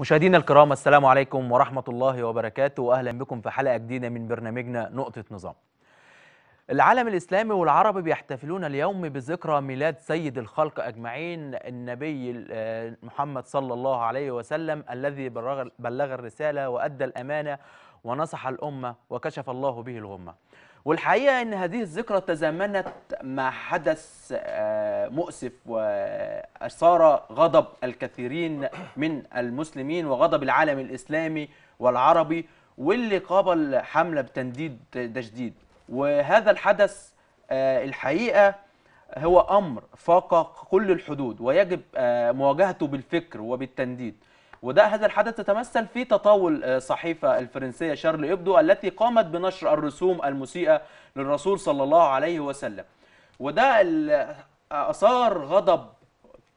مشاهدينا الكرام، السلام عليكم ورحمة الله وبركاته، وأهلا بكم في حلقة جديدة من برنامجنا نقطة نظام. العالم الإسلامي والعربي بيحتفلون اليوم بذكرى ميلاد سيد الخلق أجمعين النبي محمد صلى الله عليه وسلم، الذي بلغ الرسالة وأدى الأمانة ونصح الأمة وكشف الله به الغمة. والحقيقة أن هذه الذكرى تزامنت مع حدث مؤسف وأثار غضب الكثيرين من المسلمين وغضب العالم الإسلامي والعربي، واللي قابل حملة بتنديد تجديد. وهذا الحدث الحقيقة هو أمر فاق كل الحدود، ويجب مواجهته بالفكر وبالتنديد. وده هذا الحدث تتمثل في تطاول صحيفة الفرنسية شارلي إبدو التي قامت بنشر الرسوم المسيئة للرسول صلى الله عليه وسلم، وده أثار غضب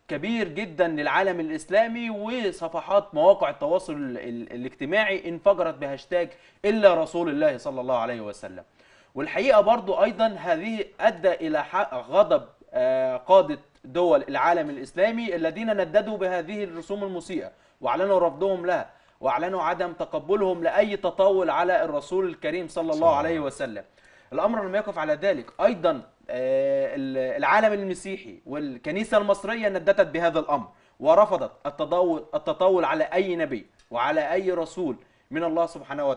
كبير جدا للعالم الإسلامي. وصفحات مواقع التواصل الاجتماعي انفجرت بهاشتاج إلا رسول الله صلى الله عليه وسلم. والحقيقة برضو أيضا هذه أدى إلى غضب قادة دول العالم الإسلامي الذين نددوا بهذه الرسوم المسيئة وأعلنوا رفضهم لها، وأعلنوا عدم تقبلهم لأي تطاول على الرسول الكريم صلى الله عليه وسلم. الأمر لم يقف على ذلك، أيضا العالم المسيحي والكنيسة المصرية نددت بهذا الأمر ورفضت التطاول على أي نبي وعلى أي رسول من الله سبحانه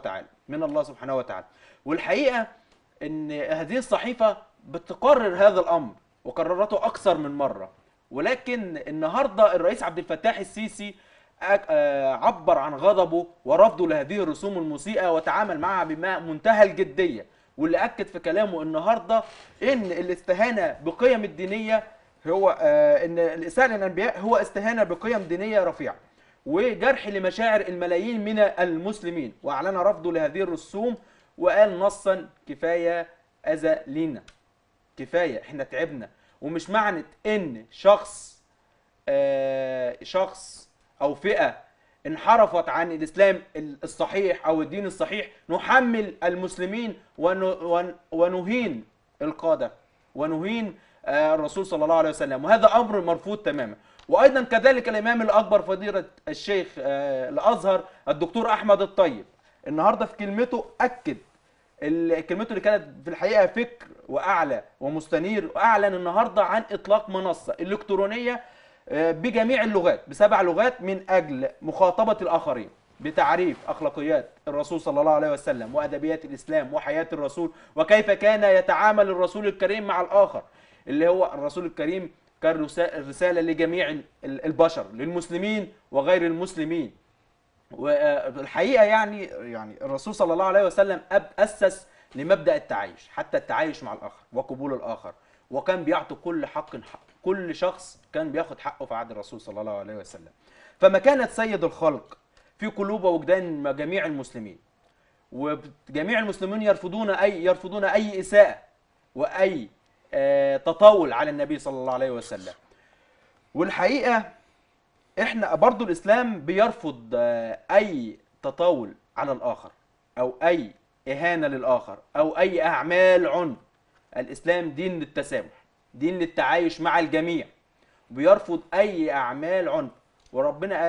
وتعالى والحقيقة أن هذه الصحيفة بتقرر هذا الأمر، وقررته أكثر من مرة. ولكن النهاردة الرئيس عبد الفتاح السيسي عبر عن غضبه ورفضه لهذه الرسوم المسيئة وتعامل معها بمنتهى الجدية، واللي أكد في كلامه النهاردة إن الاستهانة بقيم الدينية هو إن الإساءة للأنبياء هو استهانة بقيم دينية رفيعة وجرح لمشاعر الملايين من المسلمين، وأعلن رفضه لهذه الرسوم وقال نصا كفاية أذى لينا، كفاية إحنا تعبنا. ومش معنى إن شخص أو فئة انحرفت عن الإسلام الصحيح أو الدين الصحيح نحمل المسلمين ونهين القادة ونهين الرسول صلى الله عليه وسلم، وهذا أمر مرفوض تماما. وأيضا كذلك الإمام الأكبر فضيلة الشيخ الأزهر الدكتور أحمد الطيب النهاردة في كلمته أكد، كلمته اللي كانت في الحقيقة فكر وأعلى ومستنير، وأعلن النهاردة عن إطلاق منصة إلكترونية بجميع اللغات ب7 لغات من أجل مخاطبة الآخرين بتعريف أخلاقيات الرسول صلى الله عليه وسلم وأدبيات الإسلام وحياة الرسول وكيف كان يتعامل الرسول الكريم مع الآخر، اللي هو الرسول الكريم كان رسالة لجميع البشر للمسلمين وغير المسلمين. والحقيقة يعني الرسول صلى الله عليه وسلم أسس لمبدأ التعايش، حتى التعايش مع الآخر وقبول الآخر، وكان بيعطي كل حق، كل شخص كان بياخد حقه في عهد الرسول صلى الله عليه وسلم. فمكانة سيد الخلق في قلوب وجدان جميع المسلمين، وجميع المسلمين يرفضون أي إساءة وأي تطاول على النبي صلى الله عليه وسلم. والحقيقة احنا برضو الإسلام بيرفض أي تطاول على الآخر أو أي إهانة للآخر أو أي أعمال عنف. الإسلام دين للتسامح، دين للتعايش مع الجميع، بيرفض أي أعمال عنف. وربنا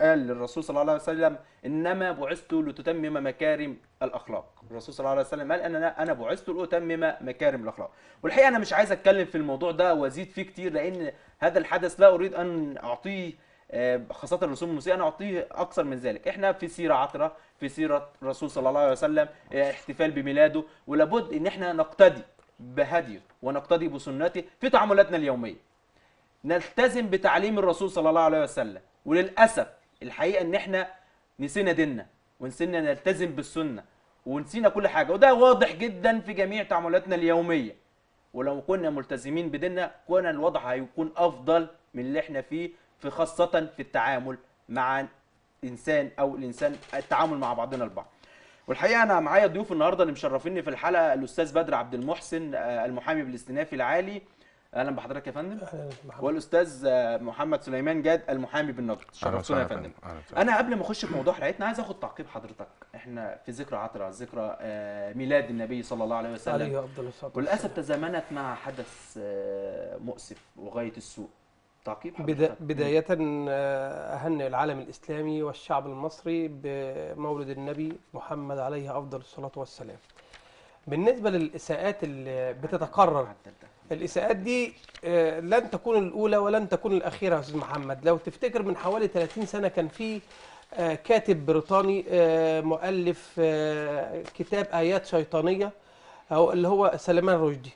قال للرسول صلى الله عليه وسلم إنما بعثت لتتمم مكارم الأخلاق. الرسول صلى الله عليه وسلم قال أنا بعثت لأتمم مكارم الأخلاق. والحقيقة أنا مش عايز أتكلم في الموضوع ده وأزيد فيه كتير، لأن هذا الحدث لا أريد أن أعطيه خاصة الرسوم المسيئة، أنا أعطيه أكثر من ذلك. إحنا في سيرة عطرة، في سيرة الرسول صلى الله عليه وسلم، احتفال بميلاده، ولابد إن إحنا نقتدي بهديه ونقتدي بسنته في تعاملاتنا اليومية، نلتزم بتعليم الرسول صلى الله عليه وسلم. وللأسف الحقيقة إن إحنا نسينا ديننا ونسينا نلتزم بالسنة ونسينا كل حاجة، وده واضح جدا في جميع تعاملاتنا اليومية. ولو كنا ملتزمين بديننا كنا الوضع هيكون أفضل من اللي إحنا فيه، في خاصة في التعامل مع إنسان أو الإنسان التعامل مع بعضنا البعض. والحقيقة أنا معايا ضيوف النهاردة اللي مشرفيني في الحلقة، الأستاذ بدر عبد المحسن المحامي بالاستئنافي العالي، أهلا بحضرتك يا فندم. والأستاذ محمد سليمان جاد المحامي بالنقد، شرفتونا يا فندم. أنا قبل ما أخش في موضوع حلقتنا عايز آخد تعقيب حضرتك. إحنا في ذكرى عطرة، ذكرى ميلاد النبي صلى الله عليه وسلم عليه أفضل الصلاة والسلام، وللأسف تزامنت مع حدث مؤسف وغاية السوء تعقيب بداية أهنئ العالم الإسلامي والشعب المصري بمولد النبي محمد عليه أفضل الصلاة والسلام. بالنسبة للإساءات اللي بتتكرر، الإساءات دي لن تكون الأولى ولن تكون الأخيرة يا أستاذ محمد. لو تفتكر من حوالي 30 سنة كان في كاتب بريطاني مؤلف كتاب آيات شيطانية أو اللي هو سليمان رشدي.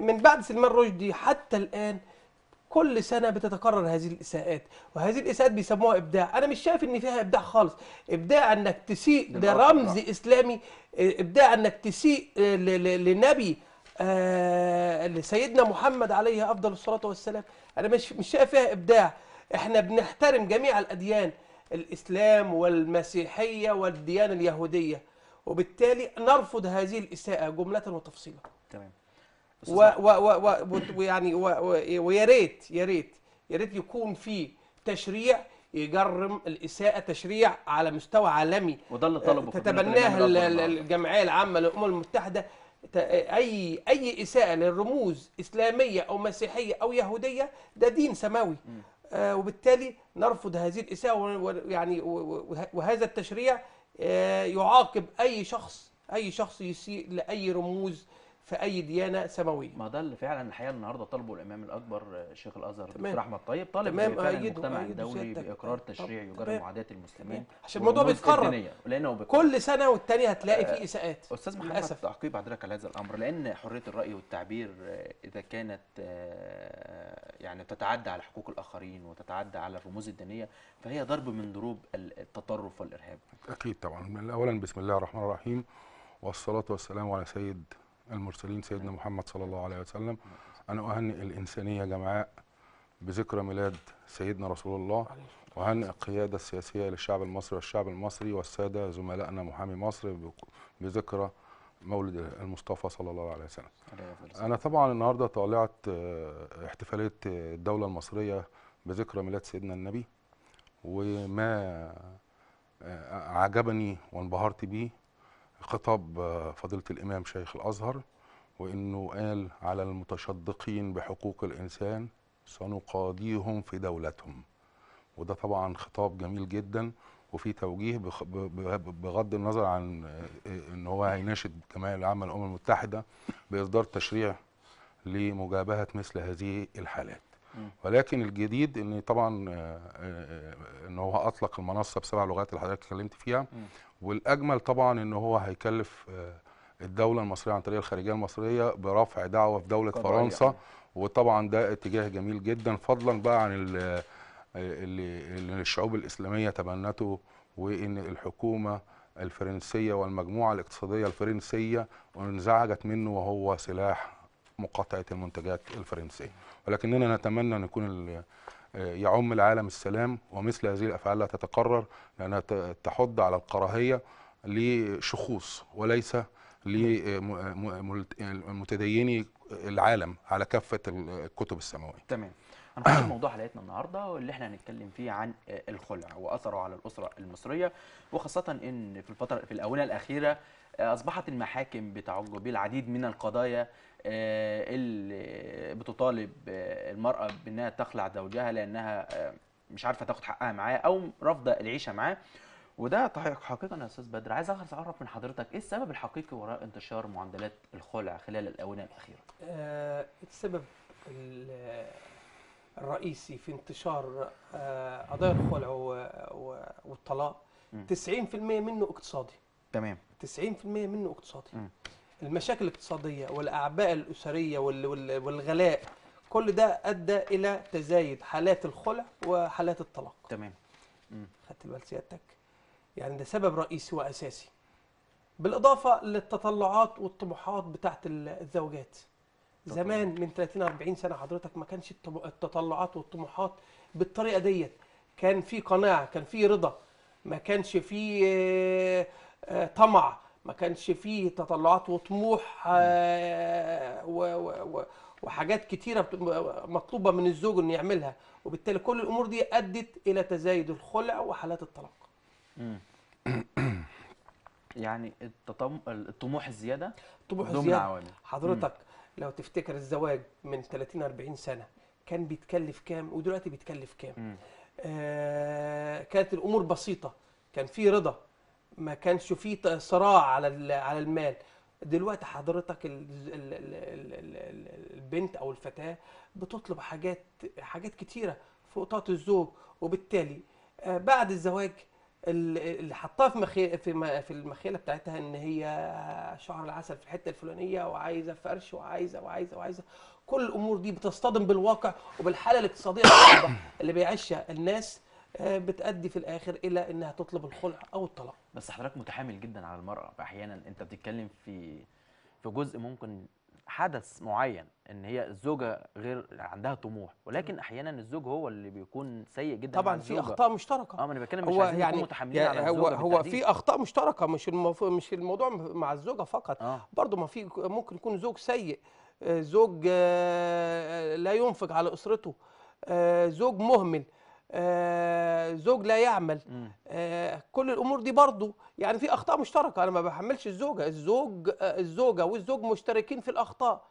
من بعد سليمان رشدي حتى الآن كل سنة بتتكرر هذه الإساءات، وهذه الإساءات بيسموها إبداع. أنا مش شايف إن فيها إبداع خالص. إبداع إنك تسيء، ده رمز إسلامي. إبداع إنك تسيء لنبي لسيدنا محمد عليه أفضل الصلاة والسلام. أنا مش شايف فيها إبداع. إحنا بنحترم جميع الأديان، الإسلام والمسيحية والديانة اليهودية، وبالتالي نرفض هذه الإساءة جملة وتفصيلا. تمام. ويعني ويا ريت يكون في تشريع يجرم الإساءة، تشريع على مستوى عالمي، وده اللي طلبه تتبناه الجمعية العامة للأمم المتحدة. أي إساءة للرموز إسلامية أو مسيحية أو يهودية ده دين سماوي، وبالتالي نرفض هذه الإساءة. ويعني وهذا التشريع يعاقب أي شخص يسيء لأي رموز في أي ديانة سماوية. ما ده اللي فعلا الحقيقة النهارده طالبه الإمام الأكبر شيخ الأزهر دكتور أحمد الطيب، طالب فعلا المجتمع الدولي بإقرار تشريع يجرم معاداة المسلمين، عشان الموضوع بيتكرر كل سنة والتانية هتلاقي فيه إساءات. أستاذ محمد، للأسف تعقيب حضرتك على هذا الأمر، لأن حرية الرأي والتعبير إذا كانت يعني تتعدى على حقوق الآخرين وتتعدى على الرموز الدينية فهي ضرب من ضروب التطرف والإرهاب. أكيد طبعا. أولا بسم الله الرحمن الرحيم، والصلاة والسلام على سيد المرسلين سيدنا محمد صلى الله عليه وسلم. أنا أهنئ الإنسانية جمعاء بذكرى ميلاد سيدنا رسول الله، وأهنئ القيادة السياسية للشعب المصري والسادة زملائنا محامي مصر بذكرى مولد المصطفى صلى الله عليه وسلم. أنا طبعا النهاردة طالعت احتفالية الدولة المصرية بذكرى ميلاد سيدنا النبي، وما عجبني وانبهرت بيه خطاب فضيلة الإمام شيخ الأزهر، وإنه قال على المتشدقين بحقوق الإنسان سنقاضيهم في دولتهم. وده طبعا خطاب جميل جدا وفي توجيه، بغض النظر عن إن هو هيناشد الجمعية العامة للأمم المتحدة بإصدار تشريع لمجابهة مثل هذه الحالات. ولكن الجديد ان طبعا ان هو اطلق المنصه ب7 لغات اللي حضرتك اتكلمت فيها، والاجمل طبعا ان هو هيكلف الدوله المصريه عن طريق الخارجيه المصريه برفع دعوه في دوله فرنسا يعني. وطبعا ده اتجاه جميل جدا، فضلا بقى عن اللي الشعوب الاسلاميه تبنته، وان الحكومه الفرنسيه والمجموعه الاقتصاديه الفرنسيه انزعجت منه وهو سلاح مقاطعة المنتجات الفرنسية. ولكننا نتمنى أن يكون يعم العالم السلام، ومثل هذه الأفعال لا تتكرر، لأنها تحض على الكراهية لشخوص وليس لمتديني العالم على كافة الكتب السماوية. تمام. هنخش موضوع حلقتنا النهارده واللي احنا هنتكلم فيه عن الخلع واثره على الاسره المصريه، وخاصه ان في الفتره في الاونه الاخيره اصبحت المحاكم بتعج بالعديد من القضايا اللي بتطالب المراه بانها تخلع زوجها لانها مش عارفه تاخد حقها معاه او رافضه العيشه معاه. وده حقيقه يا استاذ بدر، عايز اعرف من حضرتك ايه السبب الحقيقي وراء انتشار معاملات الخلع خلال الاونه الاخيره؟ السبب الرئيسي في انتشار قضايا الخلع والطلاق 90% منه اقتصادي. تمام. 90% منه اقتصادي. المشاكل الاقتصاديه والاعباء الاسريه والغلاء، كل ده ادى الى تزايد حالات الخلع وحالات الطلاق. تمام. خدت بال سيادتك؟ يعني ده سبب رئيسي واساسي، بالاضافه للتطلعات والطموحات بتاعت الزوجات. زمان من 30-40 سنة حضرتك ما كانش التطلعات والطموحات بالطريقة ديت. كان في قناعة، كان في رضا، ما كانش في طمع، ما كانش في تطلعات وطموح وحاجات كتيرة مطلوبة من الزوج انه يعملها، وبالتالي كل الامور دي ادت الى تزايد الخلع وحالات الطلاق. يعني الطموح الزيادة، الطموح الزيادة حضرتك لو تفتكر الزواج من 30-40 سنة كان بيتكلف كام ودلوقتي بيتكلف كام. كانت الامور بسيطه، كان في رضا، ما كانش في صراع على المال. دلوقتي حضرتك البنت او الفتاه بتطلب حاجات كتيره فوق طاقه الزوج، وبالتالي بعد الزواج اللي حطها في المخيله بتاعتها ان هي شعر العسل في الحته الفلانيه وعايزه فرش وعايزه وعايزه وعايزه. كل الامور دي بتصطدم بالواقع وبالحاله الاقتصاديه الصعبه اللي بيعيشها الناس، بتؤدي في الاخر الى انها تطلب الخلع او الطلاق. بس حضرتك متحامل جدا على المراه، احيانا انت بتتكلم في جزء ممكن حدث معين ان هي الزوجه غير عندها طموح، ولكن احيانا الزوج هو اللي بيكون سيء جدا. طبعا في اخطاء مشتركه. انا بتكلم مش عايزين نكون متحاملين على الزوجه، هو في اخطاء مشتركه، مش الموضوع مع الزوجه فقط. برضه ما في، ممكن يكون زوج سيء، زوج لا ينفق على اسرته، زوج مهمل، زوج لا يعمل. كل الامور دي برضو يعني في اخطاء مشتركه. انا ما بحملش الزوجه والزوج مشتركين في الاخطاء،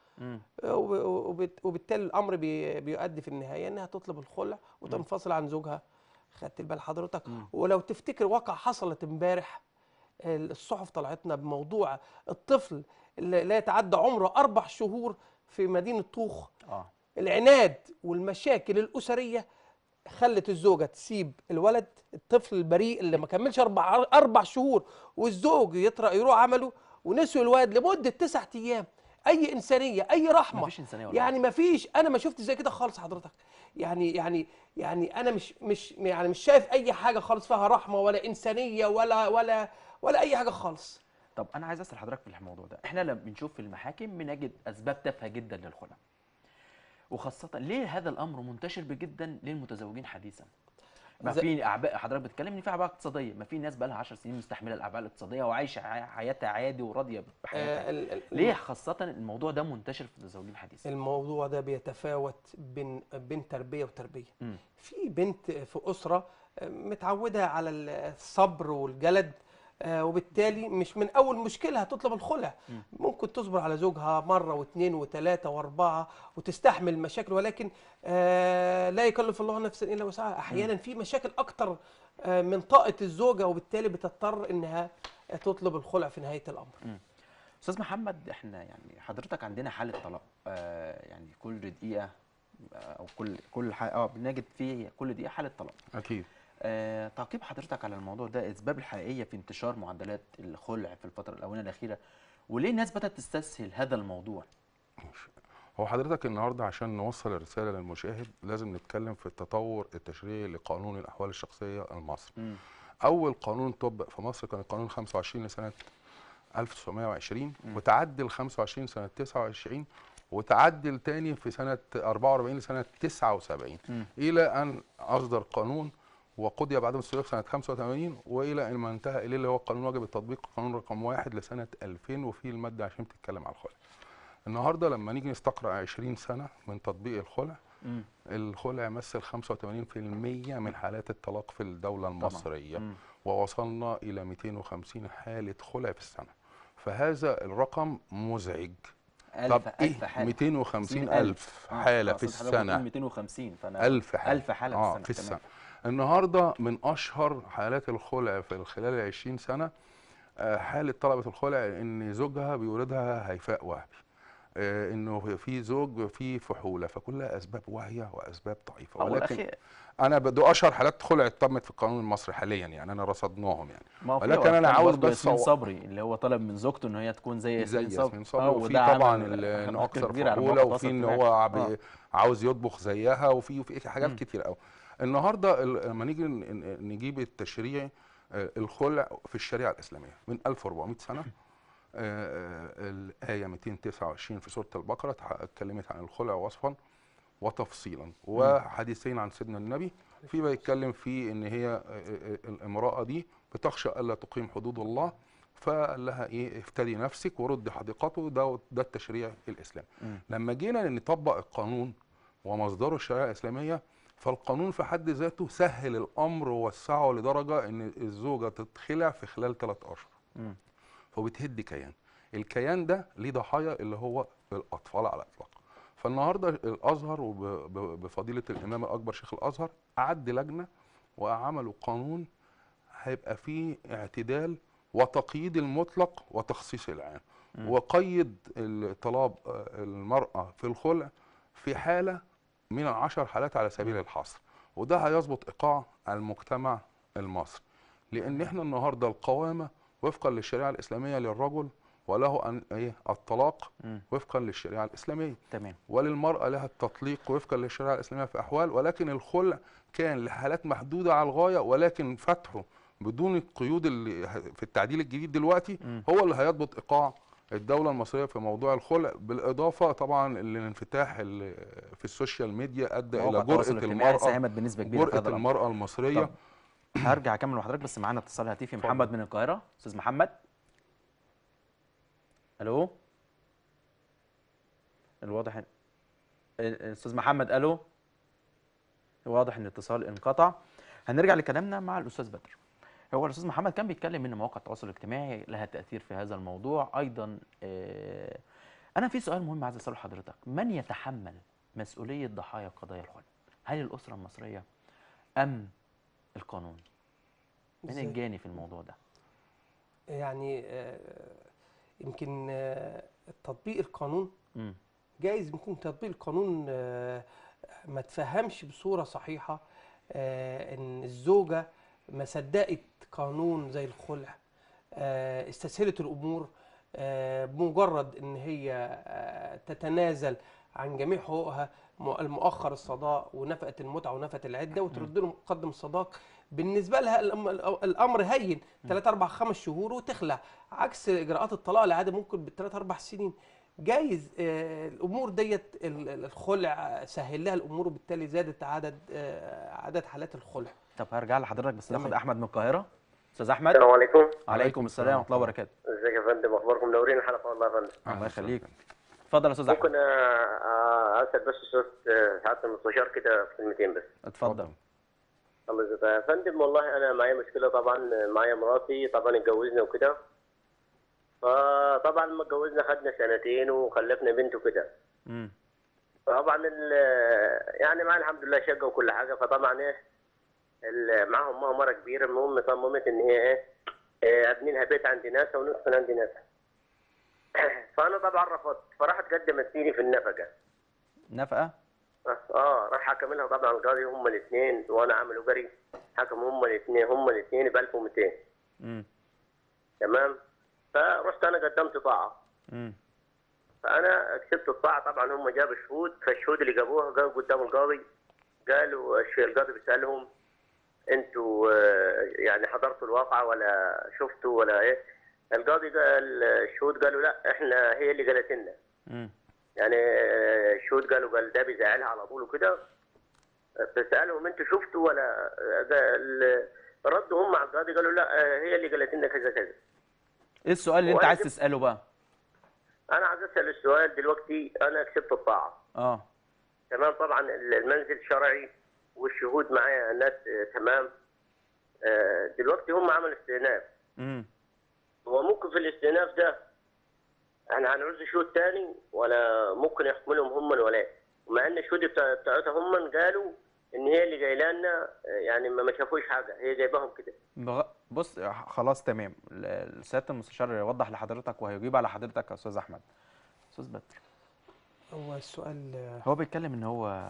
وبالتالي الامر بيؤدي في النهايه انها تطلب الخلع وتنفصل عن زوجها. خدت البال حضرتك؟ ولو تفتكر واقع حصلت امبارح، الصحف طلعتنا بموضوع الطفل اللي لا يتعدى عمره 4 شهور في مدينه طوخ. العناد والمشاكل الاسريه خلت الزوجه تسيب الولد، الطفل البريء اللي ما كملش 4 شهور، والزوج يروح عمله، ونسوا الولد لمده 9 ايام. اي انسانيه؟ اي رحمه؟ مفيش انسانيه والله. يعني مفيش، انا ما شفت زي كده خالص حضرتك. يعني انا مش شايف اي حاجه خالص فيها رحمه ولا انسانيه ولا اي حاجه خالص. طب انا عايز اسال حضرتك في الموضوع ده، احنا لما بنشوف في المحاكم بنجد اسباب تافهه جدا للخلع، وخاصة ليه هذا الأمر منتشر جدا للمتزوجين حديثا؟ ما في أعباء، حضرتك بتتكلم إن في أعباء اقتصادية، ما في ناس بقى لها 10 سنين مستحملة الأعباء الاقتصادية وعايشة حياتها عادي وراضية بحياتها. ليه خاصة الموضوع ده منتشر في المتزوجين حديثا؟ الموضوع ده بيتفاوت بين تربية وتربية. في بنت في أسرة متعودة على الصبر والجلد، وبالتالي مش من أول مشكلة هتطلب الخلع. ممكن تصبر على زوجها مرة و2 و3 و4 وتستحمل مشاكل، ولكن لا يكلف الله نفسا إلا وسعها. أحيانا في مشاكل أكتر من طاقة الزوجة، وبالتالي بتضطر إنها تطلب الخلع في نهاية الأمر. أستاذ محمد، إحنا يعني حضرتك عندنا حالة طلاق يعني كل دقيقة أو كل بنجد فيه كل دقيقة حالة طلاق. أكيد. تعقيب حضرتك على الموضوع ده، الاسباب الحقيقيه في انتشار معدلات الخلع في الفتره الاونه الاخيره، وليه الناس بدات تستسهل هذا الموضوع؟ هو حضرتك النهارده عشان نوصل الرساله للمشاهد لازم نتكلم في التطور التشريعي لقانون الاحوال الشخصيه المصري. اول قانون طبق في مصر كان القانون 25 لسنه 1920، وتعدل 25 سنه 29، وتعدل تاني في سنه 44 لسنه 79، الى ان اصدر قانون وقضي بعدم السلوك سنة 85، وإلى ما انتهى إليه اللي هو قانون واجب التطبيق، قانون رقم 1 لسنة 2000، وفيه المادة عشان بتتكلم على الخلع. النهارده لما نيجي نستقرأ 20 سنة من تطبيق الخلع، الخلع يمثل 85% من حالات الطلاق في الدولة المصرية، ووصلنا إلى 250 حالة خلع في السنة. فهذا الرقم مزعج. طب إيه 250,000 حالة في السنة؟ 250 ألف حالة في السنة. النهارده من اشهر حالات الخلع في خلال 20 سنه حاله طلبه الخلع ان زوجها بيولدها هيفاء وهبي، انه في زوج في فحوله، فكلها اسباب واعيه واسباب ضعيفه. ولكن انا بدو اشهر حالات خلع اتطمت في القانون المصري حاليا، يعني انا رصدناهم يعني. ولكن انا عاوز بس صبري اللي هو طلب من زوجته ان هي تكون زي ياسمين صبري، وفي طبعا ان اكثر فحوله، وفي ان هو عاوز يطبخ زيها، وفي حاجات كتير قوي. النهارده لما نيجي نجيب التشريع الخلع في الشريعه الاسلاميه من 1400 سنه، الايه 229 في سوره البقره اتكلمت عن الخلع وصفا وتفصيلا، وحديثين عن سيدنا النبي في بيتكلم فيه ان هي الامراه دي بتخشى الا تقيم حدود الله، فقال لها ايه؟ افتدي نفسك ورد حديقته. ده التشريع الاسلامي. لما جينا نطبق القانون ومصدره الشريعه الاسلاميه، فالقانون في حد ذاته سهل الامر ووسعه لدرجه ان الزوجه تتخلع في خلال 3 اشهر. فبتهد كيان، الكيان ده ليه ضحايا اللي هو الاطفال على الاطلاق. فالنهارده الازهر وبفضيله الامام الاكبر شيخ الازهر اعد لجنه وعملوا قانون هيبقى فيه اعتدال وتقييد المطلق وتخصيص العام، وقيد طلاب المراه في الخلع في حاله من 10 حالات على سبيل الحصر، وده هيظبط ايقاع المجتمع المصري، لان احنا النهارده القوامه وفقا للشريعه الاسلاميه للرجل وله ان الطلاق وفقا للشريعه الاسلاميه، تمام، وللمراه لها التطليق وفقا للشريعه الاسلاميه في احوال، ولكن الخلع كان لحالات محدوده على الغايه، ولكن فتحه بدون القيود اللي في التعديل الجديد دلوقتي هو اللي هيضبط ايقاع الدوله المصريه في موضوع الخلع، بالاضافه طبعا الانفتاح في السوشيال ميديا ادى الى جرأة المراه المصريه. طب هرجع اكمل مع حضرتك، بس معانا اتصال هاتفي. محمد من القاهره. استاذ محمد، الو. الواضح استاذ محمد، الو، واضح ان الاتصال انقطع. هنرجع لكلامنا مع الاستاذ بدر. هو الاستاذ محمد كان بيتكلم ان مواقع التواصل الاجتماعي لها تاثير في هذا الموضوع ايضا. انا في سؤال مهم عايز اساله حضرتك، من يتحمل مسؤوليه ضحايا قضايا الخلع؟ هل الاسره المصريه ام القانون؟ من الجاني في الموضوع ده؟ يعني يمكن تطبيق القانون جايز، يمكن تطبيق القانون ما تفهمش بصوره صحيحه ان الزوجه ما صدقت قانون زي الخلع، استسهلت الامور بمجرد ان هي تتنازل عن جميع حقوقها، المؤخر الصداق ونفقه المتعه ونفقه العده، وترد لهم مقدم الصداق. بالنسبه لها الامر هين، 3 4 5 شهور وتخلع، عكس اجراءات الطلاق العاده ممكن بال3 4 سنين. جايز الامور ديت الخلع سهل لها الامور، وبالتالي زادت عدد حالات الخلع. طب هرجع لحضرتك بس ناخد احمد من القاهره. استاذ احمد، السلام عليكم. وعليكم السلام ورحمه الله وبركاته. ازيك يا فندم، اخباركم؟ منورين الحلقه والله يا فندم. الله يخليك. اتفضل يا استاذ احمد. ممكن اسال بس سعاده المستشار كده كلمتين بس؟ اتفضل. الله يجزاك يا فندم. والله انا معايا مشكله، طبعا معايا مراتي، طبعا اتجوزنا وكده، فطبعا لما اتجوزنا خدنا 2 سنين وخلفنا بنت وكده. فطبعا يعني معانا الحمد لله شقه وكل حاجه. فطبعا معاها امها مره كبيره، المهم صممت ان هي ابنينها بيت عند ناسها ونسكن عند ناسها. فانا طبعا رفضت، فراحت قدمت لي في النفقه. نفقه؟ راح حكم لها طبعا القاضي هم الاثنين، وانا عامل جري، حكموا هم الاثنين ب 1200. تمام؟ فرحت انا قدمت طاعه. فانا كسبت الطاعه، طبعا هم جابوا شهود، فالشهود اللي جابوها قالوا قدام القاضي، قالوا القاضي بيسالهم انتوا يعني حضرتوا الواقعه ولا شفتوا ولا ايه؟ القاضي قال الشهود قالوا لا احنا هي اللي قالت لنا. يعني الشهود قال ده بيزعلها على طول وكده، فسالهم انتوا شفتوا ولا؟ ردوا هم على القاضي قالوا لا هي اللي قالت لنا كذا كذا. ايه السؤال اللي انت عايز تساله بقى؟ انا عايز اسال السؤال دلوقتي، انا كسبت الطاعه. تمام، طبعا المنزل شرعي والشهود معايا الناس تمام. دلوقتي هم عملوا استئناف. هو ممكن في الاستئناف ده احنا هنعوز شهود تاني ولا ممكن يحكملهم هم ولا ايه؟ مع ان الشهود بتاعتها هم قالوا ان هي اللي جايه لنا، يعني ما شافوش حاجه، هي جايباهم كده. بص خلاص تمام، سياده المستشار يوضح لحضرتك وهيجيب على حضرتك يا استاذ احمد. استاذ بدر، هو السؤال هو بيتكلم ان هو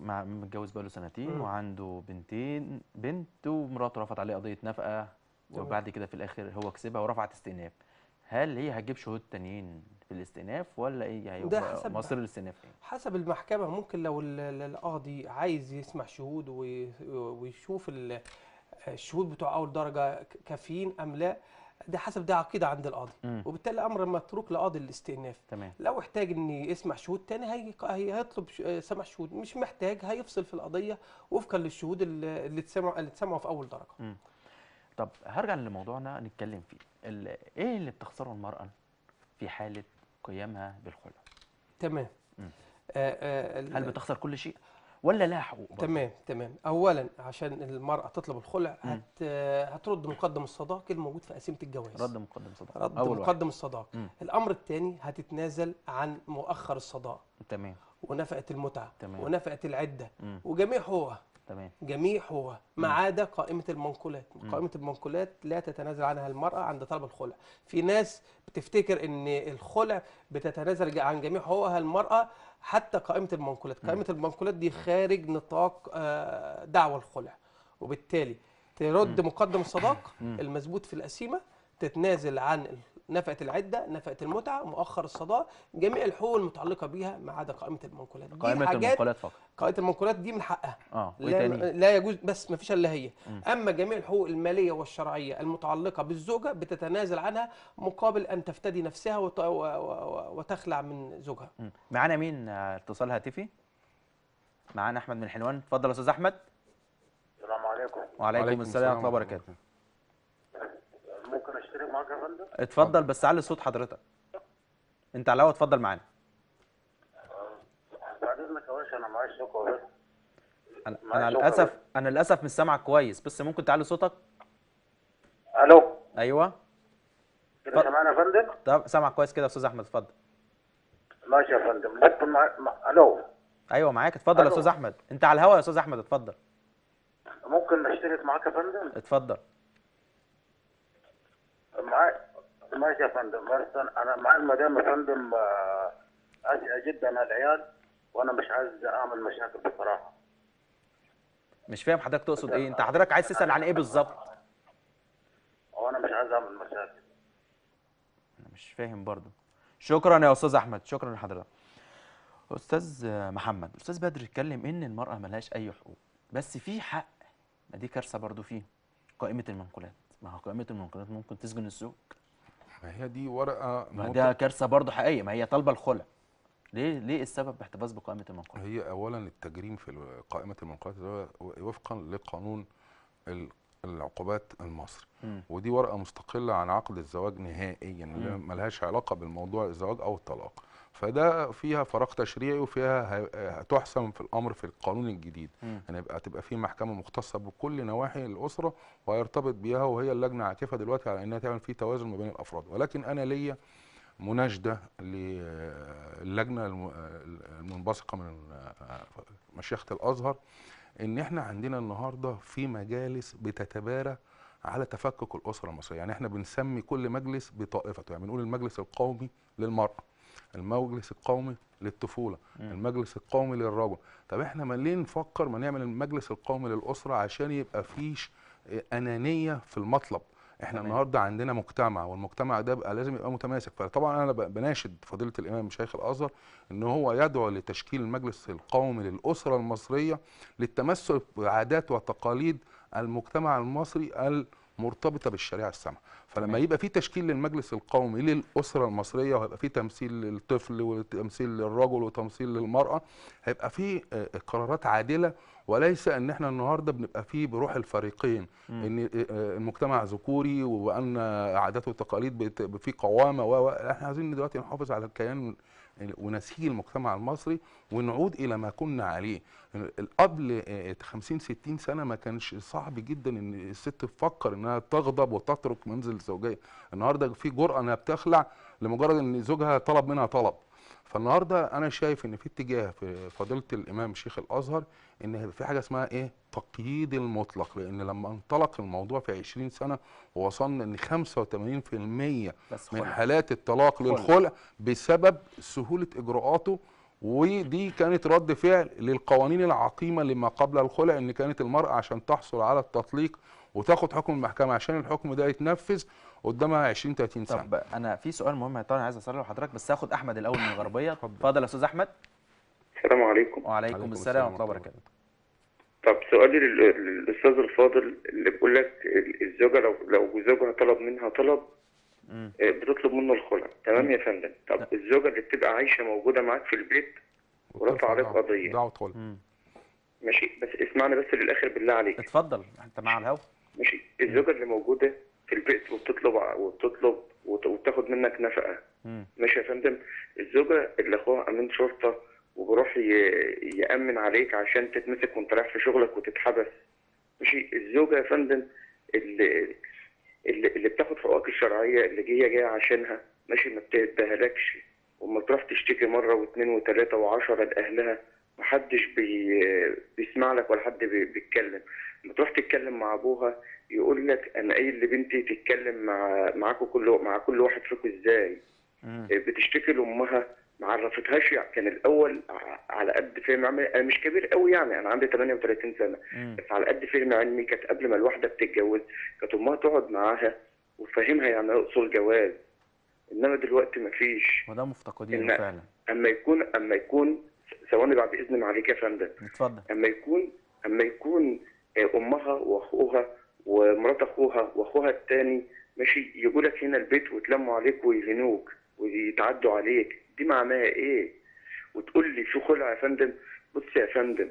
متجوز بقاله 2 سنين وعنده 2 بنات، بنت ومراته رفعت عليه قضيه نفقه، وبعد كده في الاخر هو كسبها ورفعت استئناف. هل هي هتجيب شهود تانيين في الاستئناف ولا ايه؟ هيبقى مصير الاستئناف ايه؟ حسب المحكمه. ممكن لو القاضي عايز يسمع شهود ويشوف الشهود بتوع اول درجه كافيين ام لا، ده حسب، ده عقيده عند القاضي، وبالتالي الامر متروك لقاضي الاستئناف. تمام. لو احتاج ان يسمع شهود تاني هيطلب سماع شهود، مش محتاج هيفصل في القضيه وفقا للشهود اللي اتسمعوا في اول درجه. طب هرجع لموضوعنا نتكلم فيه، ايه اللي بتخسره المرأة في حالة قيامها بالخلع؟ تمام. هل بتخسر كل شيء ولا لها حقوق برضه؟ تمام. اولا عشان المراه تطلب الخلع هترد مقدم الصداق اللي موجود في قسيمه الجواز. رد مقدم الصداق. الامر الثاني هتتنازل عن مؤخر الصداق. تمام. ونفقه المتعه. تمام. ونفقه العده. وجميع حقوقها. تمام. جميع حقوقها ما عدا قائمه المنقولات. قائمه المنقولات لا تتنازل عنها المراه عند طلب الخلع. في ناس بتفتكر ان الخلع بتتنازل عن جميع حقوقها المراه حتى قائمه المنقولات. قائمه المنقولات دي خارج نطاق دعوى الخلع، وبالتالي ترد مقدم الصداق المثبوت في القسيمه، تتنازل عن نفقه العده، نفقه المتعه، مؤخر الصداق، جميع الحقوق المتعلقه بيها ما عدا قائمه المنقولات. قائمه المنقولات فقط. قائمه المنقولات دي من حقها. لا يجوز، بس ما فيش الا هي. اما جميع الحقوق الماليه والشرعيه المتعلقه بالزوجه بتتنازل عنها مقابل ان تفتدي نفسها وتخلع من زوجها. معانا مين اتصال هاتفي؟ معانا احمد من حلوان، اتفضل يا استاذ احمد. السلام عليكم. وعليكم السلام ورحمه الله وبركاته. ممكن اشترك معاك يا فندم؟ اتفضل بس علي صوت حضرتك. انت على الهوا، اتفضل معانا. بعدلك يا باشا، انا معايا صوت اهو. انا للاسف مش سامعك كويس، بس ممكن تعلي صوتك؟ الو. ايوه كده سامعنا يا فندم؟ طب سامعك كويس كده يا استاذ احمد، اتفضل. ماشي يا فندم. الو. ايوه معاك، اتفضل يا استاذ احمد، انت على الهوا يا استاذ احمد، اتفضل. ممكن اشترك معاك يا فندم؟ اتفضل. ماشي يا فندم. انا مع المدام يا فندم، قاسيه جدا على العيال، وانا مش عايز اعمل مشاكل بصراحه. مش فاهم حضرتك تقصد ايه؟ انت حضرتك عايز تسال عن ايه بالظبط؟ وانا مش عايز اعمل مشاكل. انا مش فاهم برضه. شكرا يا استاذ احمد، شكرا لحضرتك. استاذ محمد، استاذ بدر اتكلم ان المراه ملهاش اي حقوق، بس في حق، ما دي كارثه برضه فيه قائمه المنقولات. ما هو قائمة المنقولات ممكن تسجن الزوج. ما هي دي ورقة، ما ده كارثة برضه حقيقية. ما هي طالبة الخلع. ليه السبب باحتفاظ بقائمة المنقولات؟ هي أولاً التجريم في قائمة المنقولات وفقاً لقانون العقوبات المصري، ودي ورقة مستقلة عن عقد الزواج نهائياً، ما لهاش علاقة بالموضوع الزواج أو الطلاق. فده فيها فراغ تشريعي، وفيها هتحسم في الامر في القانون الجديد. يعني هتبقى في محكمه مختصه بكل نواحي الاسره، وهيرتبط بيها، وهي اللجنه عاكفه دلوقتي على انها تعمل فيه توازن ما بين الافراد. ولكن انا ليا مناشده للجنه المنبثقه من مشيخه الازهر، ان احنا عندنا النهارده في مجالس بتتبارى على تفكك الاسره المصريه. يعني احنا بنسمي كل مجلس بطائفته، يعني بنقول المجلس القومي للمراه، المجلس القومي للطفوله، المجلس القومي للرجل. طب احنا ما ليه نفكر ما نعمل المجلس القومي للاسره؟ عشان يبقى فيش انانيه في المطلب. احنا النهارده عندنا مجتمع، والمجتمع ده بقى لازم يبقى متماسك. فطبعا انا بناشد فضيله الامام شيخ الازهر ان هو يدعو لتشكيل المجلس القومي للاسره المصريه للتمسك بعادات وتقاليد المجتمع المصري مرتبطه بالشريعه السامحه. فلما يبقى في تشكيل للمجلس القومي للاسره المصريه، وهيبقى في تمثيل للطفل وتمثيل للرجل وتمثيل للمراه، هيبقى في قرارات عادله، وليس ان احنا النهارده بنبقى فيه بروح الفريقين، ان المجتمع ذكوري وان عادات وتقاليد في قوامه. احنا عايزين دلوقتي نحافظ على الكيان ونسيج المجتمع المصري، ونعود الى ما كنا عليه قبل 50-60 سنه. ما كانش صعب جدا ان الست تفكر انها تغضب وتترك منزل الزوجيه. النهارده في جرأه انها بتخلع لمجرد ان زوجها طلب منها طلب. فالنهارده انا شايف ان في اتجاه في فضيله الامام شيخ الازهر ان في حاجه اسمها ايه؟ تقييد المطلق. لان لما انطلق الموضوع في 20 سنه ووصلنا ان 85% من حالات الطلاق للخلع بسبب سهوله اجراءاته، ودي كانت رد فعل للقوانين العقيمه لما قبل الخلع، ان كانت المراه عشان تحصل على التطليق وتاخد حكم المحكمه، عشان الحكم ده يتنفذ قدامها 20-30 سنه. طب انا في سؤال مهم يا طارق عايز اساله لحضرتك، بس هاخد احمد الاول من الغربيه. اتفضل يا استاذ احمد. السلام عليكم. وعليكم السلام ورحمه الله وبركاته. طب سؤالي للاستاذ الفاضل اللي بيقول لك الزوجه لو زوجها طلب منها طلب بتطلب منه الخلع، تمام يا فندم. طب الزوجه اللي بتبقى عايشه موجوده معاك في البيت ورافعه عليك قضيه دعوه خلع، ماشي، بس اسمعني بس للاخر بالله عليك. اتفضل انت مع الهوا. ماشي. الزوجه اللي موجوده في البيت وبتطلب وتاخد منك نفقه، ماشي يا فندم. الزوجه اللي اخوها امين شرطه وبيروح يأمن عليك عشان تتمسك وانت رايح في شغلك وتتحبس. ماشي. الزوجه يا فندم اللي بتاخد حقوقك الشرعيه اللي هي جايه عشانها، ماشي، ما بتديهالكش، وما تروح تشتكي مره واثنين وثلاثه وعشره لاهلها، محدش بيسمع لك ولا حد بيتكلم. لما تروح تتكلم مع ابوها يقول لك انا قايل لبنتي تتكلم معاكم مع كل واحد فيكم ازاي. بتشتكي لامها ما عرفتهاش، كان الاول على قد فهم علمي، انا مش كبير قوي يعني، انا عندي 38 سنه، بس على قد فهم علمي كانت قبل ما الواحده بتتجوز كانت امها تقعد معاها وتفهمها يعني ايه اصول جواز، انما دلوقتي ما فيش، وده مفتقدينه فعلا. اما يكون ثواني بعد اذن عليك يا فندم، اتفضل. اما يكون امها واخوها ومرات اخوها الثاني، ماشي، يجوا لك هنا البيت ويتلموا عليك ويهنوك ويتعدوا عليك، دي معناها ايه؟ وتقول لي في خلع يا فندم. بص يا فندم،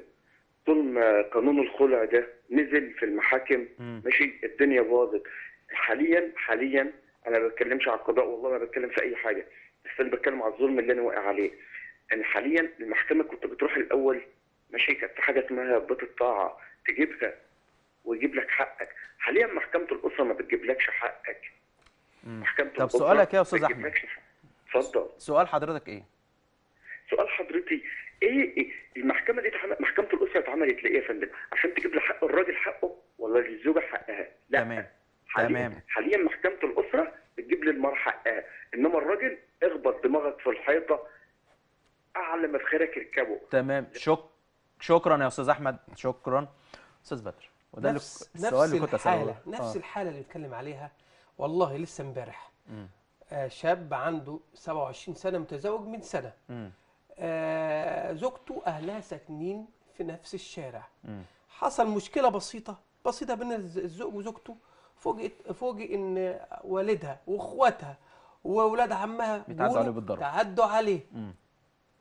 طول ما قانون الخلع ده نزل في المحاكم، ماشي، الدنيا باظت. حاليا انا ما بتكلمش على القضاء، والله ما بتكلم في اي حاجه، بس انا بتكلم على الظلم اللي انا واقع عليه. انا حاليا المحكمه كنت بتروح الاول، ماشي، كانت في حاجه اسمها بيت الطاعه تجيبها ويجيب لك حقك. حاليا محكمه الاسره ما بتجيبلكش حقك. محكمه الاسره. طب سؤالك يا استاذ احمد، اتفضل. سؤال حضرتك ايه؟ سؤال حضرتي ايه المحكمه دي محكمه الاسره اتعملت ليه يا فندم؟ عشان تجيب لحق الراجل حقه ولا للزوجه حقها؟ لا، تمام حاليا محكمه الاسره بتجيب للمرأة حقها، انما الراجل اخبط دماغك في الحيطه اعلى ما في خيرك اركبه. تمام. شكرا يا استاذ احمد، شكرا استاذ بدر. وده السؤال اللي كنت اساله، نفس الحاله اللي بنتكلم عليها. والله لسه امبارح شاب عنده 27 سنة متزوج من سنة، زوجته أهلها ساكنين في نفس الشارع، حصل مشكلة بسيطة بين الزوج وزوجته. فوجئ إن والدها وإخواتها وأولاد عمها تعدوا عليه.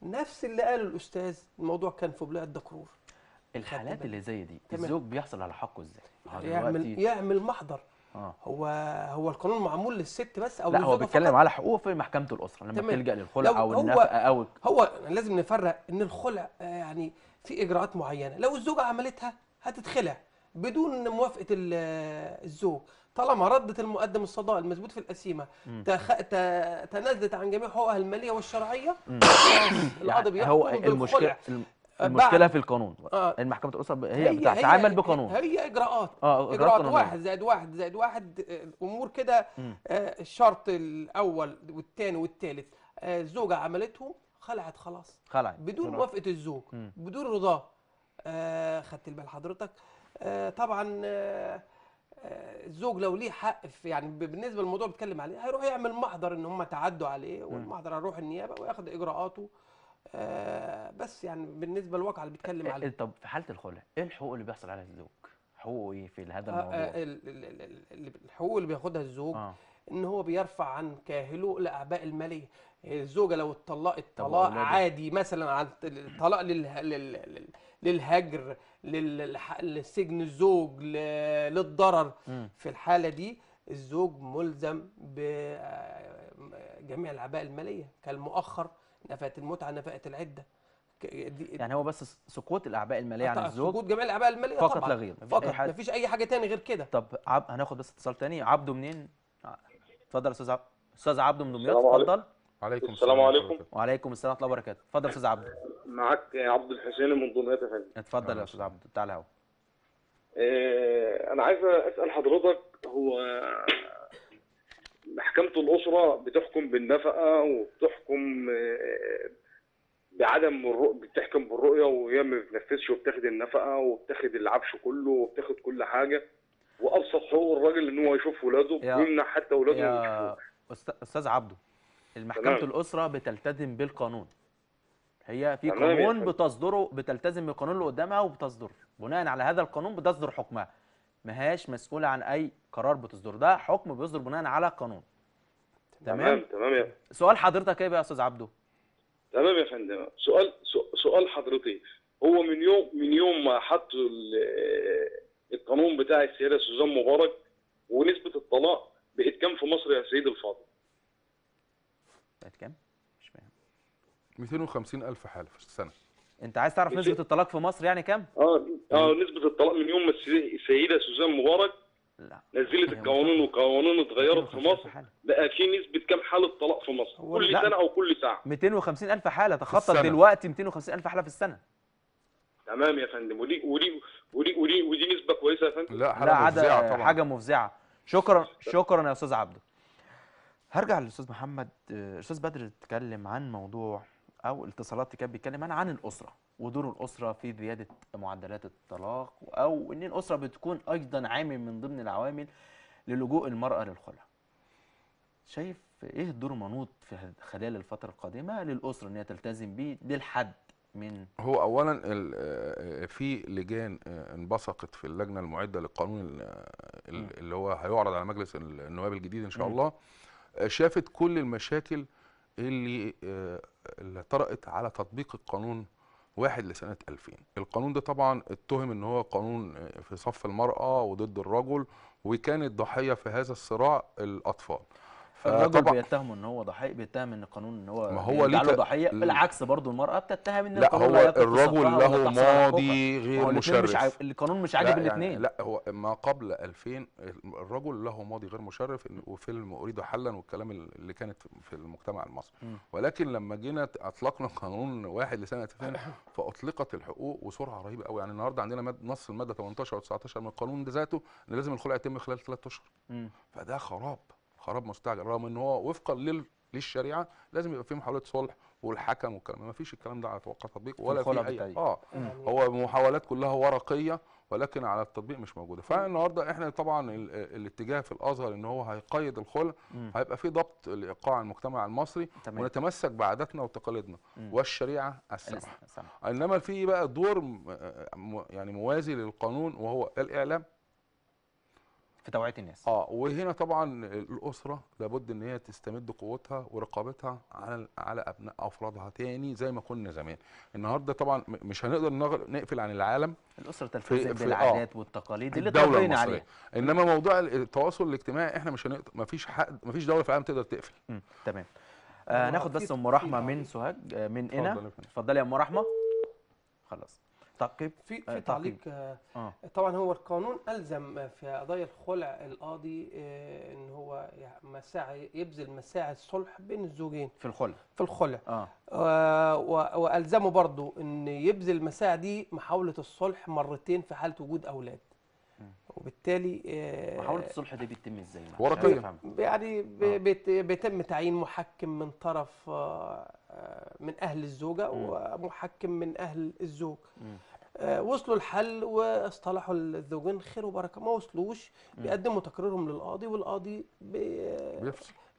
نفس اللي قاله الأستاذ، الموضوع كان في بلاد دكرور. الحالات اللي زي دي الزوج بيحصل على حقه إزاي؟ يعمل محضر. هو القانون معمول للست بس او لا؟ هو بيتكلم على حقوقه في محكمه الاسره لما بتلجا للخلع او النفقه او هو لازم نفرق ان الخلع يعني في اجراءات معينه، لو الزوجه عملتها هتتخلع بدون موافقه الزوج طالما ردت المقدم الصداء المثبوت في القسيمه تنازلت عن جميع حقوقها الماليه والشرعيه. القاضي بيحكم بالخلع. المشكلة في القانون. المحكمة الأسرة هي بتتعامل بقانون، هي إجراءات إجراءات 1+1+1 أمور كده. الشرط الأول والثاني والثالث الزوجة عملتهم، خلعت، خلاص بدون موافقة الزوج، بدون رضاه. خدت البال حضرتك؟ طبعا. الزوج لو ليه حق في، يعني بالنسبة للموضوع بيتكلم عليه، هيروح يعمل محضر إن هم تعدوا عليه، والمحضر هيروح النيابة وياخد إجراءاته. بس يعني بالنسبه للواقع اللي بيتكلم عليه. طب في حاله الخلع ايه الحقوق اللي بيحصل عليها الزوج؟ حقوقه ايه في هذا الموضوع؟ الحقوق اللي بياخدها الزوج ان هو بيرفع عن كاهله الاعباء الماليه. الزوجه لو اتطلقت طلاق عادي مثلا، عن طلاق للهجر، للسجن الزوج، للضرر، في الحاله دي الزوج ملزم بجميع الاعباء الماليه كالمؤخر، نفقة المتعة، نفقة العدة. يعني هو بس سقوط الأعباء المالية عن الزوج، سقوط جميع الأعباء المالية فقط، طبعا لا غير، فقط، مفيش أي حاجة تاني غير كده. طب هناخد بس اتصال تاني. عبده منين؟ اتفضل يا أستاذ عبده. أستاذ عبده من دمياط، اتفضل. وعليكم السلام عليكم. وعليكم السلام ورحمة الله وبركاته. اتفضل يا أستاذ عبده. معاك عبد الحسين من دمياط يا فندم. اتفضل يا أستاذ عبده، تعالى اهو. أنا عايز أسأل حضرتك، هو محكمة الأسرة بتحكم بالنفقة وبتحكم بتحكم بالرؤية، وهي ما بتنفذش وبتاخد النفقة وبتاخد العفش كله وبتاخد كل حاجة، وأبسط حقوق الراجل إن هو يشوف ولاده ويمنع حتى ولاده يشوفوه. أستاذ عبده، المحكمة الأسرة بتلتزم بالقانون، هي في قانون بتصدره، بتلتزم بالقانون اللي قدامها وبتصدره، بناء على هذا القانون بتصدر حكمها، ماهاش مسؤولة عن أي قرار بتصدر، ده حكم بيصدر بناء على قانون. تمام يا فندم. سؤال حضرتك ايه بقى يا استاذ عبده؟ تمام يا فندم. سؤال حضرتك، هو من يوم ما حطوا القانون بتاع السيدة سوزان مبارك، ونسبة الطلاق بقت كام في مصر يا سيدي الفاضل؟ بقت كام؟ مش فاهم. 250,000 حاله في السنه. انت عايز تعرف نسبه الطلاق في مصر يعني كام؟ نسبه الطلاق من يوم ما السيده سوزان مبارك نزلت القوانين والقوانين اتغيرت في مصر، بقى في نسبه كام حاله طلاق في مصر كل سنه او كل ساعه؟ 250,000 حاله، تخطت دلوقتي 250,000 حاله في السنه. تمام يا فندم. ودي نسبه كويسه يا فندم. لا حاجه مفزعه. شكرا يا استاذ عبده. هرجع للاستاذ محمد. الاستاذ بدر اتكلم عن موضوع او الاتصالات كان بيتكلم عن الاسره ودور الاسره في زياده معدلات الطلاق، او ان الاسره بتكون ايضا عامل من ضمن العوامل للجوء المراه للخلع. شايف ايه الدور المنوط في خلال الفتره القادمه للاسره ان هي تلتزم بيه للحد من؟ هو اولا في لجان انبثقت في اللجنه المعده للقانون اللي هو هيعرض على مجلس النواب الجديد ان شاء الله، شافت كل المشاكل اللي طرأت على تطبيق القانون 1 لسنة 2000. القانون ده طبعا اتهم ان هو قانون في صف المرأة وضد الرجل، وكانت ضحية في هذا الصراع الأطفال. الرجل بيتهم ان هو ضحية، بيتهم ان القانون ان هو ضحية، بالعكس برضه المرأة بتتهم ان القانون لا يقف في صفها. لا، هو الرجل له ماضي غير مشرف. القانون مش عاجب الاثنين. لا، هو ما قبل 2000 الرجل له ماضي غير مشرف وفيلم اريد حلا والكلام اللي كانت في المجتمع المصري، ولكن لما جينا اطلقنا قانون 1 لسنة 2000 فاطلقت الحقوق وسرعه رهيبه قوي. يعني النهارده عندنا نص الماده 18 و19 من القانون ده ذاته ان لازم الخلع يتم خلال 3 أشهر. فده خراب مستعجل، رغم ان هو وفقا للشريعه لازم يبقى في محاولات صلح والحكم والكلام، ما فيش الكلام ده على توقع تطبيق ولا في اي هو محاولات كلها ورقيه، ولكن على التطبيق مش موجوده. فالنهارده احنا طبعا الاتجاه في الازهر ان هو هيقيد الخلع، هيبقى في ضبط لايقاع المجتمع المصري ونتمسك بعاداتنا وتقاليدنا والشريعه السامحه. انما في بقى دور يعني موازي للقانون وهو الاعلام في توعية الناس. وهنا طبعا الاسره لابد ان هي تستمد قوتها ورقابتها على ابناء افرادها تاني زي ما كنا زمان. النهارده طبعا مش هنقدر نقفل عن العالم. الاسره تلتزم بالعادات والتقاليد اللي اتربينا عليها. انما موضوع التواصل الاجتماعي احنا مش هنقدر، مفيش دوله في العالم تقدر تقفل. تمام. ناخد بس ام رحمه من سوهاج من هنا. اتفضلي يا ام رحمه. خلاص. في تعليق. طبعا هو القانون الزم في قضايا الخلع القاضي ان هو يبذل مساعي الصلح بين الزوجين في الخلع. والزمه برضه ان يبذل المساعي دي محاوله الصلح مرتين في حاله وجود اولاد. وبالتالي محاولة الصلح دي بيتم ازاي؟ ورقيا يعني بيتم تعيين محكم من طرف من اهل الزوجه ومحكم من اهل الزوج. وصلوا الحل واصطلحوا الزوجين خير وبركه، ما وصلوش بيقدموا تقريرهم للقاضي، والقاضي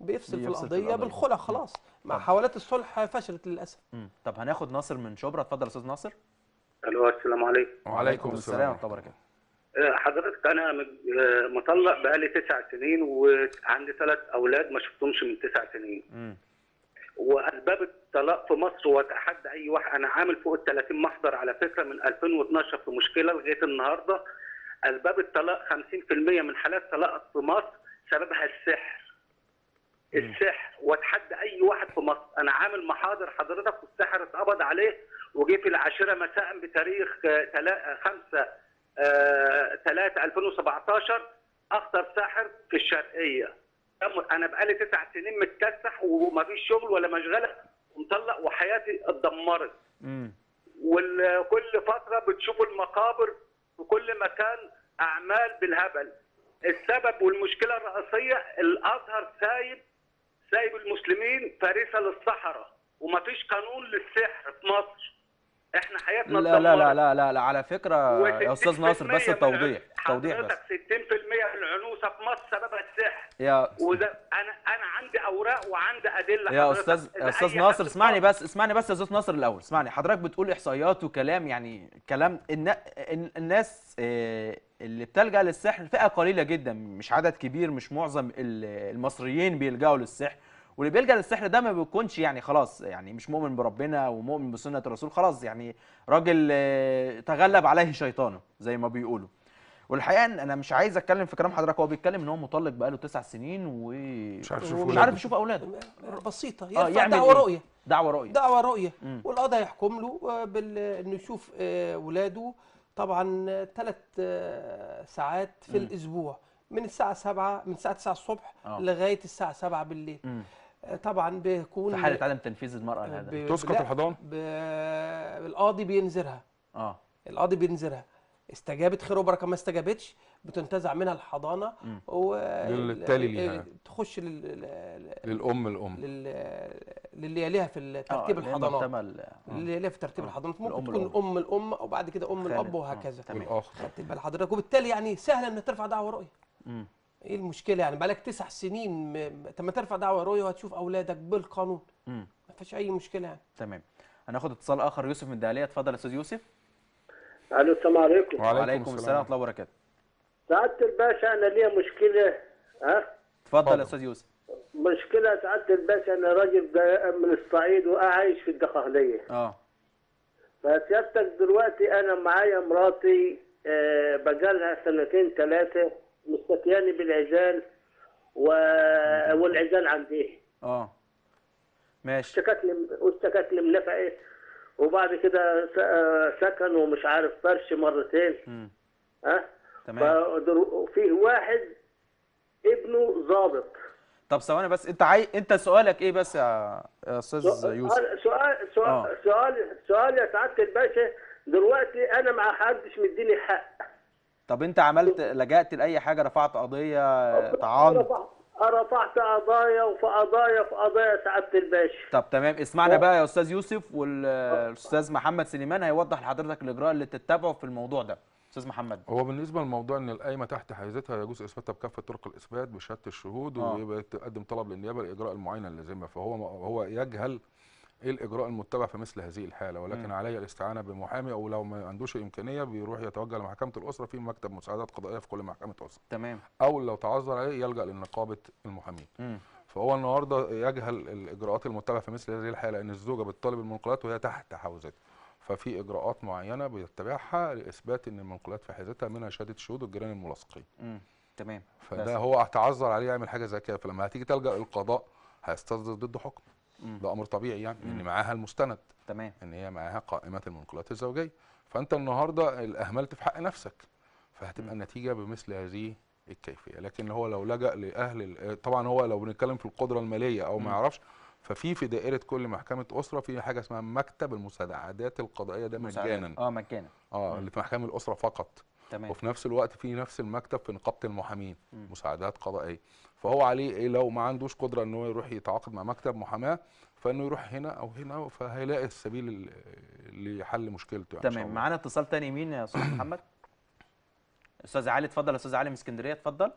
بيفصل في القضيه بالخلع. خلاص محاولات الصلح فشلت للاسف. طب هناخد ناصر من شبرا. اتفضل استاذ ناصر. الو، السلام عليكم. وعليكم السلام ورحمه الله وبركاته. حضرتك انا مطلق بقالي 9 سنين وعندي 3 اولاد ما شفتهمش من 9 سنين. واسباب الطلاق في مصر، واتحدى اي واحد، انا عامل فوق ال30 محضر على فكره من 2012 في مشكله لغايه النهارده. اسباب الطلاق 50% من حالات طلاق في مصر سببها السحر. واتحدى اي واحد في مصر، انا عامل محاضر حضرتك والسحر اتقبض عليه، وجه في العاشره مساء بتاريخ 5/3/2017 اخطر ساحر في الشرقيه. انا بقالي 9 سنين متكسح ومفيش شغل ولا مشغله ومطلق وحياتي اتدمرت. وكل فتره بتشوفوا المقابر في كل مكان، اعمال بالهبل. السبب والمشكله الرئيسيه الازهر سايب المسلمين فريسه للصحراء، ومفيش قانون للسحر في مصر. احنا حياتنا لا لا لا لا لا على فكره يا استاذ ناصر، بس توضيح بس. 60% من العنوسه في مصر سببها السحر. انا عندي اوراق وعندي ادله يا استاذ ناصر. اسمعني بس يا استاذ ناصر الاول. اسمعني حضرتك بتقول احصائيات وكلام، يعني كلام الناس اللي بتلجأ للسحر فئه قليله جدا، مش عدد كبير، مش معظم المصريين بيلجأوا للسحر. واللي بيلجأ للسحر ده ما بيكونش يعني خلاص، يعني مش مؤمن بربنا ومؤمن بسنة الرسول، خلاص يعني راجل تغلب عليه شيطانه زي ما بيقولوا. والحقيقة إن أنا مش عايز أتكلم في كلام حضرتك، هو بيتكلم إن هو مطلق بقاله 9 سنين ومش عارف يشوف أولاده. بسيطة، يرفع دعوة رؤية دعوة رؤية والقاضي هيحكم له انه يشوف ولاده طبعا 3 ساعات في الاسبوع، من الساعة 7 من الساعة 9 الصبح لغاية الساعة 7 بالليل. طبعا بيكون في حالة عدم تنفيذ المرأة لهذا تسقط الحضانة، القاضي بينذرها. القاضي بينذرها، استجابت خير وبركة، ما استجابتش بتنتزع منها الحضانة للتالي ليها، تخش للأم للي يليها في ترتيب الحضانات، اللي يليها في ترتيب الحضانات ممكن تكون أم الأم أو بعد كده أم الأب وهكذا. تمام، خدت بال حضرتك. وبالتالي يعني سهل إنك ترفع دعوة رؤية. إيه المشكلة يعني؟ بقالك 9 سنين لما ترفع دعوة رؤية وهتشوف أولادك بالقانون، ما فيش أي مشكلة يعني. تمام، هناخد اتصال آخر. يوسف من الدهلية، اتفضل يا أستاذ يوسف. ألو، السلام عليكم. وعليكم السلام ورحمة الله وبركاته. سعادة الباشا، أنا ليا مشكلة. اتفضل يا أستاذ يوسف. مشكلة سعادة الباشا، أنا راجل من الصعيد وأعيش في الدقهلية. فسيادتك دلوقتي أنا معايا مراتي بقالها 2 3 سنين مستكياني بالعزال والعزال عنديه. ماشي. اشتكت لي من نفقة، وبعد كده سكن ومش عارف فرش مرتين. تمام. فيه واحد ابنه ظابط. طب ثواني بس، انت سؤالك ايه بس يا استاذ يوسف؟ سؤال يا سعاده الباشا، دلوقتي انا ما حدش مديني حق. طب انت لجأت لاي حاجه؟ رفعت قضيه طعان؟ رفعت قضايا وفي قضايا في قضايا سعاده الباشا. طب تمام، اسمعنا بقى يا استاذ يوسف، والاستاذ محمد سليمان هيوضح لحضرتك الاجراء اللي تتبعه في الموضوع ده. استاذ محمد، هو بالنسبه للموضوع ان القايمه تحت حيزتها يجوز اثباتها بكافه طرق الاثبات بشهاده الشهود، ويبقى تقدم طلب للنيابه لاجراء المعاينه اللازمه. فهو يجهل ايه الاجراء المتبع في مثل هذه الحاله، ولكن عليه الاستعانه بمحامي، او لو ما عندوش امكانيه بيروح يتوجه لمحكمه الاسره في مكتب مساعدات قضائيه في كل محكمه اسره. تمام. او لو تعذر عليه يلجا لنقابه المحامين. فهو النهارده يجهل الاجراءات المتبعه في مثل هذه الحاله، ان الزوجه بتطالب المنقولات وهي تحت حوزتها، ففي اجراءات معينه بيتبعها لاثبات ان المنقولات في حيزتها، منها شهاده الشهود والجيران الملاصقين. تمام. فده هو هتعذر عليه يعمل حاجه زي كده، فلما هتيجي تلجا القضاء هيستصدر ضده حكم. ده امر طبيعي يعني، ان معاها المستند. تمام. ان هي معاها قائمه المنقولات الزوجيه، فانت النهارده اهملت في حق نفسك، فهتبقى النتيجه بمثل هذه الكيفيه. لكن هو لو لجأ لاهل، طبعا هو لو بنتكلم في القدره الماليه او ما يعرفش، ففي دائره كل محكمه اسره في حاجه اسمها مكتب المساعدات القضائيه، ده مجانا. مجانا. اللي في محكمه الاسره فقط. تمام. وفي نفس الوقت في نفس المكتب في نقابه المحامين مساعدات قضائيه. فهو عليه ايه؟ لو ما عندوش قدره ان هو يروح يتعاقد مع مكتب محاماه، فانه يروح هنا او هنا، فهيلاقي السبيل لحل مشكلته. تمام. معانا اتصال تاني، مين يا استاذ محمد؟ استاذ علي، اتفضل يا استاذ علي من اسكندريه، اتفضل.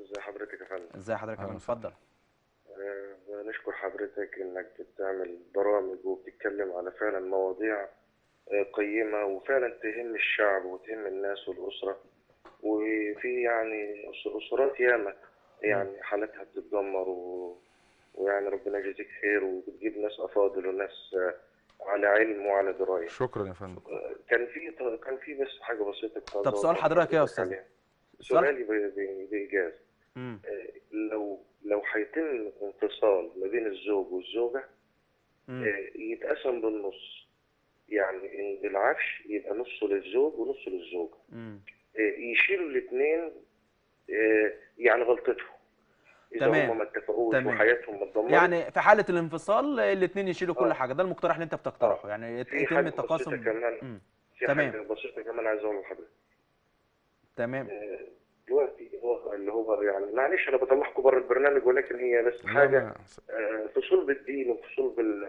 ازي حضرتك يا فندم؟ ازي حضرتك يا فندم؟ اتفضل. بنشكر حضرتك انك بتعمل برامج وبتتكلم على فعلا مواضيع قيمه، وفعلا تهم الشعب وتهم الناس والاسره، وفي يعني اسرات ياما يعني حالتها بتتدمر، ويعني ربنا يجازيك خير، وبتجيب ناس افاضل وناس على علم وعلى درايه. شكرا يا فندم. كان في بس حاجه بسيطه. طب سؤال حضرتك يا استاذ. سؤالي بايجاز، لو هيتم انفصال ما بين الزوج والزوجه، يتقسم بالنص، يعني ان العفش يبقى نصه للزوج ونصه للزوجه، يشيلوا الاثنين يعني غلطتهم. تمام. ما اتفقوش وحياتهم متدمره، يعني في حاله الانفصال الاثنين يشيلوا كل حاجه. ده المقترح اللي انت بتقترحه، يعني يتم التقاسم. تمام. حاجه بسيطه كمان عايز اقولها لحضرتك. تمام. دلوقتي اللي هو يعني معلش انا بطلعكم بره البرنامج، ولكن هي بس حاجه فصول بالدين وفصول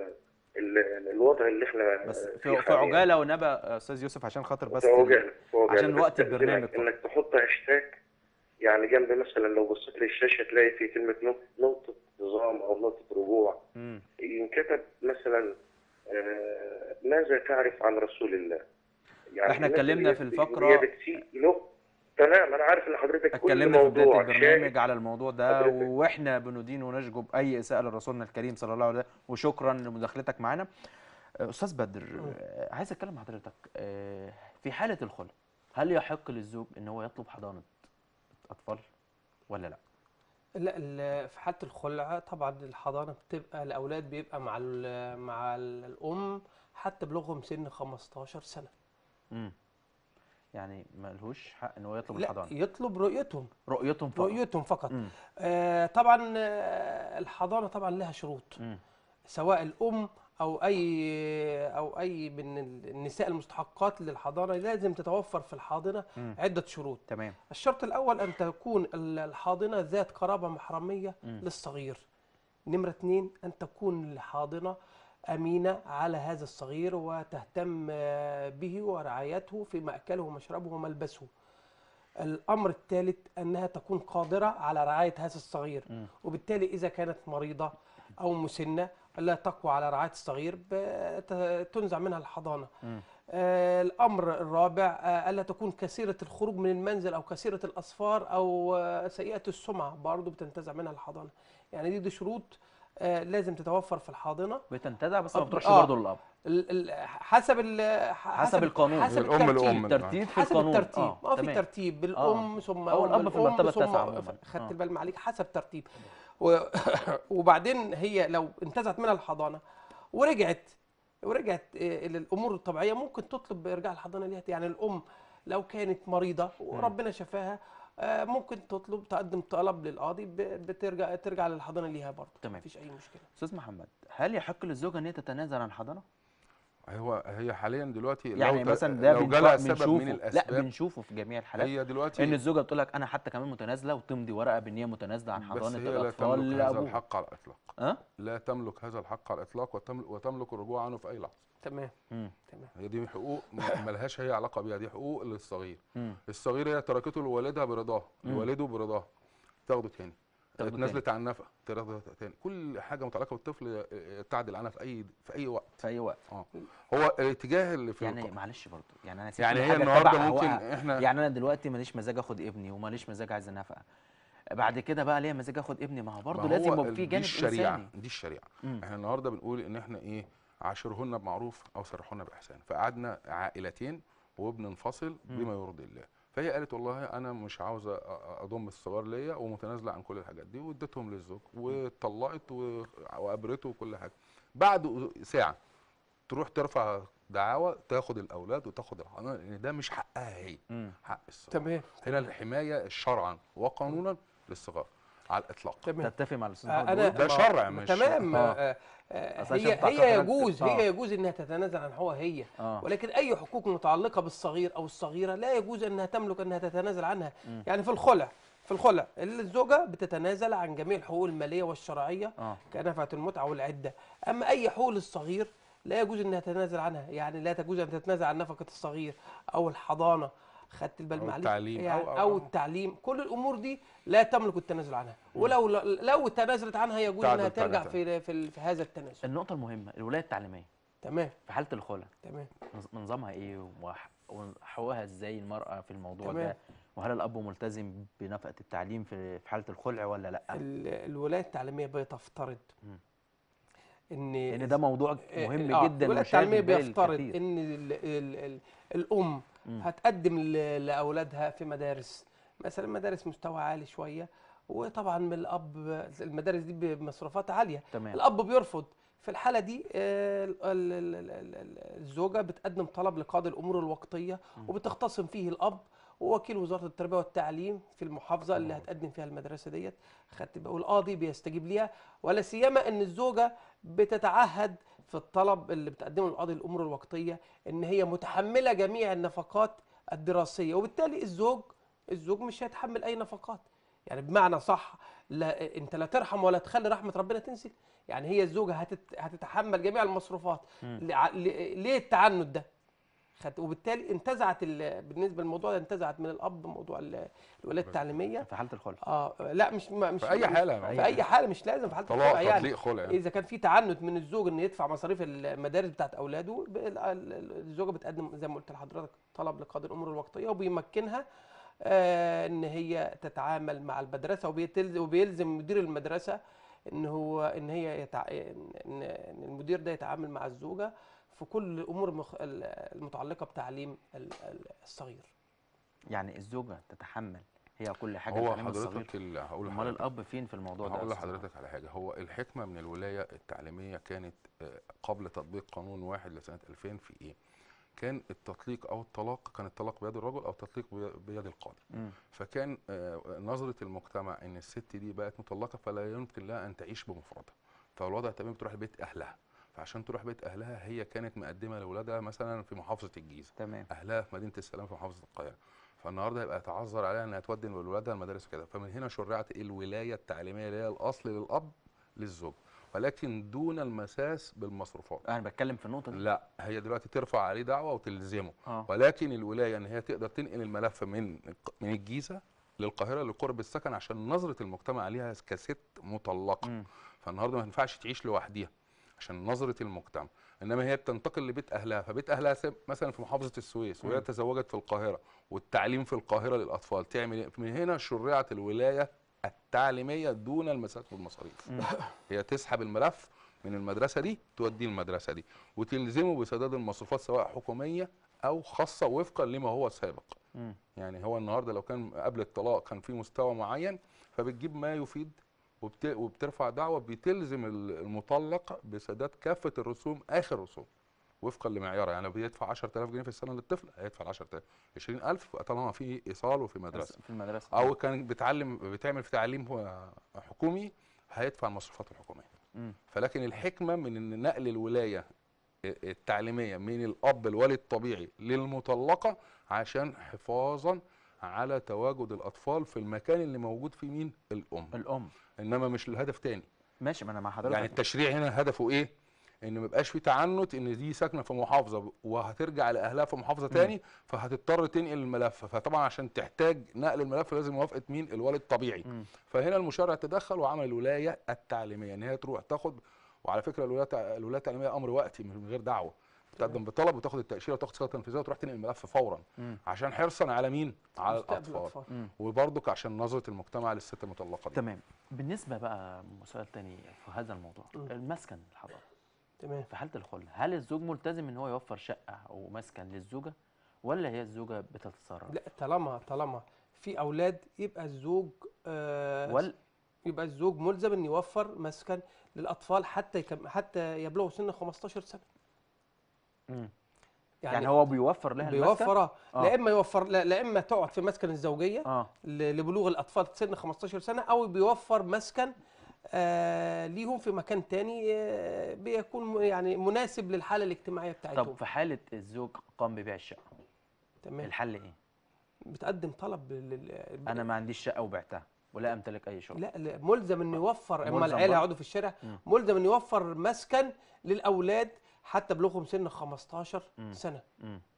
الوضع اللي احنا بس في عجاله ونبأ يا استاذ يوسف، عشان خاطر بس عشان وقت البرنامج، انك تحط هاشتاج يعني جنب، مثلا لو بصيت للشاشه تلاقي في كلمه نقطه نظام او نقطه رجوع، ينكتب مثلا ماذا تعرف عن رسول الله. يعني احنا اتكلمنا في الفقره له. تمام. انا عارف ان حضرتك اتكلمنا في بدايه البرنامج على الموضوع ده حضرتك، واحنا بندين ونشجب اي اساءه لرسولنا الكريم صلى الله عليه وسلم، وشكرا لمداخلتك معانا. استاذ بدر، عايز اتكلم مع حضرتك في حاله الخلع، هل يحق للزوج ان هو يطلب حضانه اطفال ولا لا؟ لا في حالة الخلع طبعا الحضانة بتبقى الأولاد بيبقى مع الأم حتى بلغهم سن 15 سنة. يعني ملهوش حق ان هو يطلب الحضانة؟ لا، يطلب رؤيتهم فقط. طبعا الحضانة طبعا لها شروط، سواء الأم أو أي من النساء المستحقات للحضانة لازم تتوفر في الحاضنة عدة شروط. تمام. الشرط الأول أن تكون الحاضنة ذات قرابة محرمية للصغير. نمرة 2 أن تكون الحاضنة أمينة على هذا الصغير وتهتم به ورعايته في مأكله ومشربه وملبسه. الأمر الثالث أنها تكون قادرة على رعاية هذا الصغير، وبالتالي إذا كانت مريضة أو مسنة لا تقوى على رعاية الصغير تنزع منها الحضانة. الأمر الرابع ألا تكون كثيرة الخروج من المنزل أو كثيرة الأسفار أو سيئة السمعة، برضه بتنتزع منها الحضانة. يعني دي شروط لازم تتوفر في الحاضنة، بتنتزع بس ما بتروحش برضه للأب حسب القانون. الترتيب في القانون، حسب الترتيب. في ترتيب الأم ثم الأب في المرتبة التاسعة. خدت بالي عليك، حسب ترتيب. وبعدين هي لو انتزعت منها الحضانه ورجعت للامور الطبيعيه ممكن تطلب ارجاع الحضانه ليها. يعني الام لو كانت مريضه وربنا شفاها ممكن تقدم طلب للقاضي، بترجع للحضانه ليها برضه. تمام، مفيش اي مشكله. استاذ محمد، هل يحق للزوجه ان هي تتنازل عن الحضانه؟ هي حاليا دلوقتي يعني مثلا ده بنشوفه من الاسباب. لا، بنشوفه في جميع الحالات. هي دلوقتي ان الزوجه بتقول لك انا حتى كمان متنازله، وتمضي ورقه بان هي متنازله عن حضانه الاطفال. لا تملك هذا الحق على الاطلاق. لا تملك هذا الحق على الاطلاق، وتملك الرجوع عنه في اي لحظه. تمام. هي دي حقوق مالهاش هي علاقه بيها، دي حقوق للصغير. الصغير هي تركته لوالدها برضاه، لوالده برضاه، تاخده تاني. اتنازلت عن نفقه تاخدها تاني. كل حاجه متعلقه بالطفل تعدل عنها في اي وقت. هو الاتجاه اللي في يعني معلش برضه، يعني انا هي النهارده ممكن احنا يعني انا دلوقتي ماليش مزاج اخد ابني وماليش مزاج عايز نفقه، بعد كده بقى ليا مزاج اخد ابني. ما هو برضه لازم يبقى في جانب انساني. دي الشريعه. احنا النهارده بنقول ان احنا عاشرهن بمعروف او سرحهن باحسان. فقعدنا عائلتين وبننفصل بما يرضي الله. فهي قالت والله انا مش عاوزه اضم الصغار ليا ومتنازله عن كل الحاجات دي، واديتهم للزوج واتطلقت وابرته وكل حاجه. بعد ساعه تروح ترفع دعاوى تاخد الاولاد وتاخد الحضانه، لان ده مش حقها هي، حق الصغار. تمام. هنا الحمايه شرعا وقانونا للصغار على الاطلاق. تتفق مع الاستاذ محمد؟ ده شرع مش تمام. هي يجوز انها تتنازل عن حقوقها هي، ولكن اي حقوق متعلقه بالصغير او الصغيره لا يجوز انها تملك انها تتنازل عنها. يعني في الخلع الزوجه بتتنازل عن جميع الحقوق الماليه والشرعيه كنفقه المتعه والعده. اما اي حقوق للصغير لا يجوز انها تتنازل عنها. يعني لا تجوز ان تتنازل عن نفقه الصغير او الحضانه، خدت البال معلش، أو التعليم. كل الامور دي لا تملك التنازل عنها، ولو لو تنازلت عنها يجوز انها ترجع في هذا التنازل. النقطه المهمه الولايه التعليميه. تمام. في حاله الخلع تمام نظامها ايه وحقوقها ازاي المراه في الموضوع ده؟ وهل الاب ملتزم بنفقه التعليم في حاله الخلع ولا لا؟ الولايه التعليميه بتفترض ان ده موضوع مهم جدا. الولايه التعليميه بيفترض ان الام هتقدم لاولادها في مدارس، مثلا مدارس مستوى عالي شويه، وطبعا من الاب المدارس دي بمصروفات عاليه. تمام. الاب بيرفض. في الحاله دي الزوجه بتقدم طلب لقاضي الامور الوقتيه، وبتختصم فيه الاب ووكيل وزاره التربيه والتعليم في المحافظه اللي هتقدم فيها المدرسه ديت، والقاضي بيستجيب ليها. ولا سيما ان الزوجه بتتعهد في الطلب اللي بتقدمه لقاضي الامور الوقتيه ان هي متحمله جميع النفقات الدراسيه، وبالتالي الزوج مش هيتحمل اي نفقات. يعني بمعنى صح، لا انت لا ترحم ولا تخلي رحمه ربنا تنزل. يعني هي الزوجه هتتحمل جميع المصروفات. ليه التعنت ده؟ وبالتالي انتزعت بالنسبه للموضوع ده، انتزعت من الاب موضوع الولايه التعليميه في حاله الخلع. لا، مش في اي حاله، في اي حاله، مش لازم في حاله الخلع. يعني اذا كان في تعنت من الزوج انه يدفع مصاريف المدارس بتاعت اولاده، الزوجه بتقدم زي ما قلت لحضرتك طلب لقاضي الامور الوقتيه، وبيمكنها ان هي تتعامل مع المدرسه، وبيلزم مدير المدرسه ان المدير ده يتعامل مع الزوجه في كل الامور المتعلقه بتعليم الصغير. يعني الزوجه تتحمل هي كل حاجه. هو حضرتك هقول امال الاب فين في الموضوع ده؟ هقول لحضرتك على حاجه. هو الحكمه من الولايه التعليميه كانت قبل تطبيق قانون واحد لسنه 2000 في ايه؟ كان التطليق او الطلاق، كان الطلاق بيد الرجل او التطليق بيد القاضي. فكان نظره المجتمع ان الست دي بقت مطلقه فلا يمكن لها ان تعيش بمفردها، فالوضع تمام، بتروح لبيت اهلها. فعشان تروح بيت اهلها هي كانت مقدمه لاولادها مثلا في محافظه الجيزه، تمام، اهلها في مدينه السلام في محافظه القاهره، فالنهارده هيبقى يتعذر عليها انها تودي لاولادها المدارس كده. فمن هنا شرعت الولايه التعليميه اللي هي الاصل للاب للزوج، ولكن دون المساس بالمصروفات. انا بتكلم في النقطه دي. لا، هي دلوقتي ترفع عليه دعوه وتلزمه، ولكن الولايه ان هي تقدر تنقل الملف من الجيزه للقاهره لقرب السكن، عشان نظره المجتمع عليها كست مطلقه. فالنهارده ما ينفعش تعيش لوحديها عشان نظره المجتمع، انما هي بتنتقل لبيت اهلها، فبيت اهلها مثلا في محافظه السويس وهي تزوجت في القاهره، والتعليم في القاهره للاطفال، تعمل ايه؟ من هنا شرعت الولايه التعليميه دون المساس والمصاريف. هي تسحب الملف من المدرسه دي توديه المدرسه دي، وتلزمه بسداد المصروفات سواء حكوميه او خاصه وفقا لما هو سابق. يعني هو النهارده لو كان قبل الطلاق كان في مستوى معين، فبتجيب ما يفيد وبترفع دعوه بتلزم المطلق بسداد كافه الرسوم، اخر رسوم وفقا لمعيارها. يعني بيدفع 10000 جنيه في السنه للطفل، هيدفع 10000 20000 طالما في ايصال وفي مدرسه او كان بتعمل في تعليم حكومي، هيدفع المصروفات الحكوميه. فلكن الحكمه من نقل الولايه التعليميه من الاب الوالد الطبيعي للمطلقه، عشان حفاظا على تواجد الاطفال في المكان اللي موجود فيه مين؟ الام، انما مش الهدف تاني. ماشي، ما انا مع حضرتك. يعني التشريع هنا هدفه ايه؟ ان ما يبقاش في تعنت ان دي ساكنه في محافظه وهترجع لاهلها في محافظه تاني، فهتضطر تنقل الملف، فطبعا عشان تحتاج نقل الملف لازم موافقه مين؟ الوالد الطبيعي. فهنا المشرع تدخل وعمل الولايه التعليميه ان هي تروح تاخد. وعلى فكره الولايه التعليميه امر وقتي من غير دعوه، تقدم بطلب وتاخد التاشيره وتاخد صيغه تنفيذيه وتروح تنقل الملف فورا، عشان حرصا على مين؟ على الاطفال، وبرضك عشان نظره المجتمع للست المطلقه دي. تمام. بالنسبه بقى سؤال ثاني في هذا الموضوع، المسكن الحضاري. تمام. في حاله الخلة، هل الزوج ملتزم ان هو يوفر شقه او مسكن للزوجه، ولا هي الزوجه بتتصرف؟ لا، طالما في اولاد يبقى الزوج يبقى الزوج ملزم ان يوفر مسكن للاطفال حتى يبلغوا سن 15 سنه. يعني هو بيوفر لها المسكن؟ بيوفرها، لا اما يوفر، لا اما تقعد في مسكن الزوجيه لبلوغ الاطفال سن 15 سنه، او بيوفر مسكن ليهم في مكان تاني بيكون يعني مناسب للحاله الاجتماعيه بتاعتهم. طب في حاله الزوج قام ببيع الشقه، تمام، الحل ايه؟ بتقدم طلب انا ما عنديش شقه وبعتها ولا امتلك اي شقه. لا، ملزم انه يوفر، اما العيله هيقعدوا في الشارع، ملزم انه يوفر مسكن للاولاد حتى بلوغهم سن 15 سنه.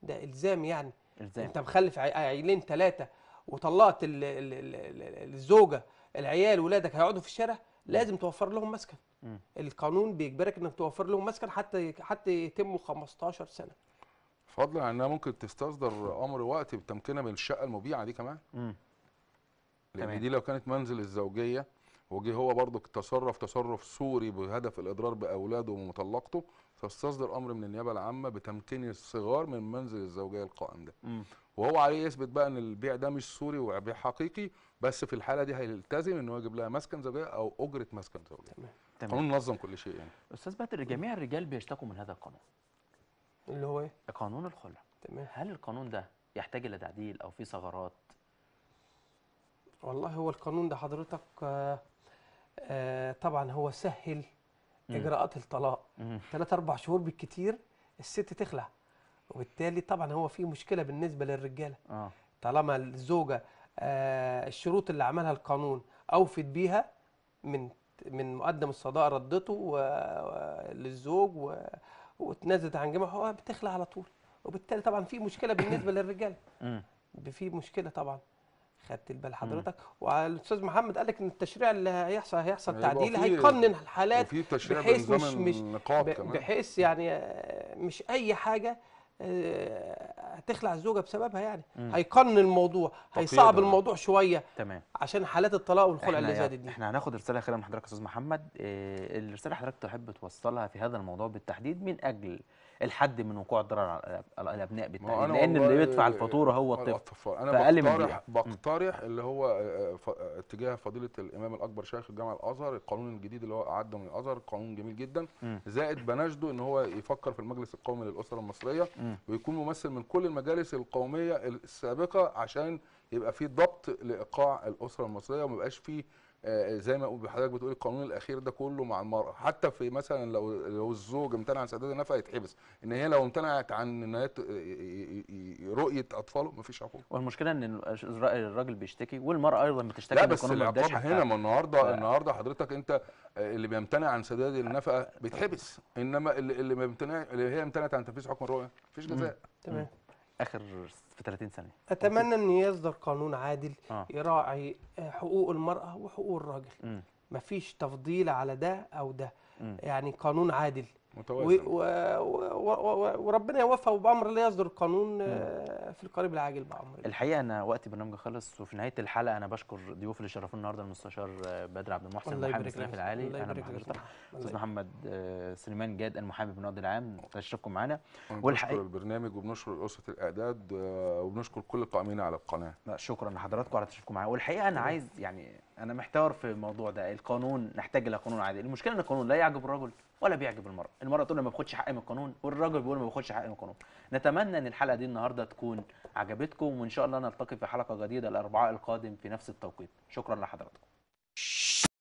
ده الزام. يعني إلزام. انت مخلف عيلين ثلاثه وطلعت الزوجه، العيال ولادك هيقعدوا في الشارع، لازم توفر لهم مسكن. القانون بيجبرك انك توفر لهم مسكن حتى يتموا 15 سنه. فضلا عن انها ممكن تستصدر امر وقتي بالتمكينه من الشقه المبيعه دي كمان. لان دي لو كانت منزل الزوجيه وجه هو برضه تصرف سوري بهدف الاضرار باولاده ومطلقته، فاستصدر امر من النيابه العامه بتمكين الصغار من منزل الزوجيه القائم ده. وهو عليه يثبت بقى ان البيع ده مش سوري وبيع حقيقي، بس في الحاله دي هيلتزم ان هو يجيب لها مسكن زوجيه او اجره مسكن زوجيه. قانون نظم كل شيء. يعني استاذ بدر، جميع الرجال بيشتكوا من هذا القانون اللي هو ايه؟ قانون الخلع. تمام. هل القانون ده يحتاج الى تعديل او فيه ثغرات؟ والله هو القانون ده حضرتك طبعا هو سهل اجراءات الطلاق 3-4 شهور بالكتير الست تخلع، وبالتالي طبعا هو في مشكله بالنسبه للرجاله. طالما الزوجه الشروط اللي عملها القانون اوفت بيها من مقدم الصداقه، ردته للزوج واتنازلت عن جميع حقوقها، بتخلع على طول، وبالتالي طبعا في مشكله بالنسبه للرجاله. في مشكله طبعا، خدت البال حضرتك. والاستاذ محمد قال لك ان التشريع اللي هيحصل تعديل، هيقنن الحالات بحيث بحيث يعني مش اي حاجه هتخلع الزوجه بسببها. يعني هيقنن الموضوع، هيصعب الموضوع شويه. تمام. عشان حالات الطلاق والخلع اللي زادت دي. احنا هناخد رساله اخيره من حضرتك يا استاذ محمد. الرساله حضرتك تحب توصلها في هذا الموضوع بالتحديد من اجل الحد من وقوع الضرر على الابناء بالتالي، لان اللي بيدفع الفاتوره هو الطفل. انا بقترح اللي هو اتجاه فضيله الامام الاكبر شيخ الجامعه الازهر، القانون الجديد اللي هو اعده من الازهر، قانون جميل جدا، زائد بناشده ان هو يفكر في المجلس القومي للاسره المصريه ويكون ممثل من كل المجالس القوميه السابقه، عشان يبقى في ضبط لايقاع الاسره المصريه، وما يبقاش في زي ما حضرتك بتقول القانون الاخير ده كله مع المراه. حتى في مثلا لو الزوج امتنع عن سداد النفقه يتحبس، ان هي لو امتنعت عن ان هي رؤيه اطفاله مفيش عقوبه. والمشكله ان الراجل بيشتكي والمراه ايضا بتشتكي. لا بس العقاب هنا، ما النهارده حضرتك انت اللي بيمتنع عن سداد النفقه بيتحبس، انما اللي هي امتنعت عن تنفيذ حكم الرؤيه مفيش جزاء. تمام. اخر في 30 ثانيه. اتمنى ان يصدر قانون عادل يراعي حقوق المراه وحقوق الراجل، مفيش تفضيل على ده او ده، يعني قانون عادل متوازن، وربنا يوفقه بامر الله يصدر القانون في القريب العاجل بامر الله. الحقيقه انا وقت برنامج خلص، وفي نهايه الحلقه انا بشكر ضيوف اللي شرفونا النهارده، المستشار بدر عبد المحسن محامي السلاح العالي، اهلا بحضرتك، استاذ محمد سليمان جاد المحامي بالنقد العام، تشرفكم معانا. بنشكر البرنامج وبنشكر اسره الاعداد وبنشكر كل القائمين على القناه. شكرا لحضراتكم على تشرفكم معانا. والحقيقه انا عايز يعني انا محتار في الموضوع ده، القانون نحتاج الى قانون عادل. المشكله ان القانون لا يعجب الرجل ولا بيعجب المراه، المراه تقول ما باخدش حقي من القانون، والراجل بيقول ما باخدش حقي من القانون. نتمنى ان الحلقه دي النهارده تكون عجبتكم، وان شاء الله نلتقي في حلقه جديده الاربعاء القادم في نفس التوقيت. شكرا لحضراتكم.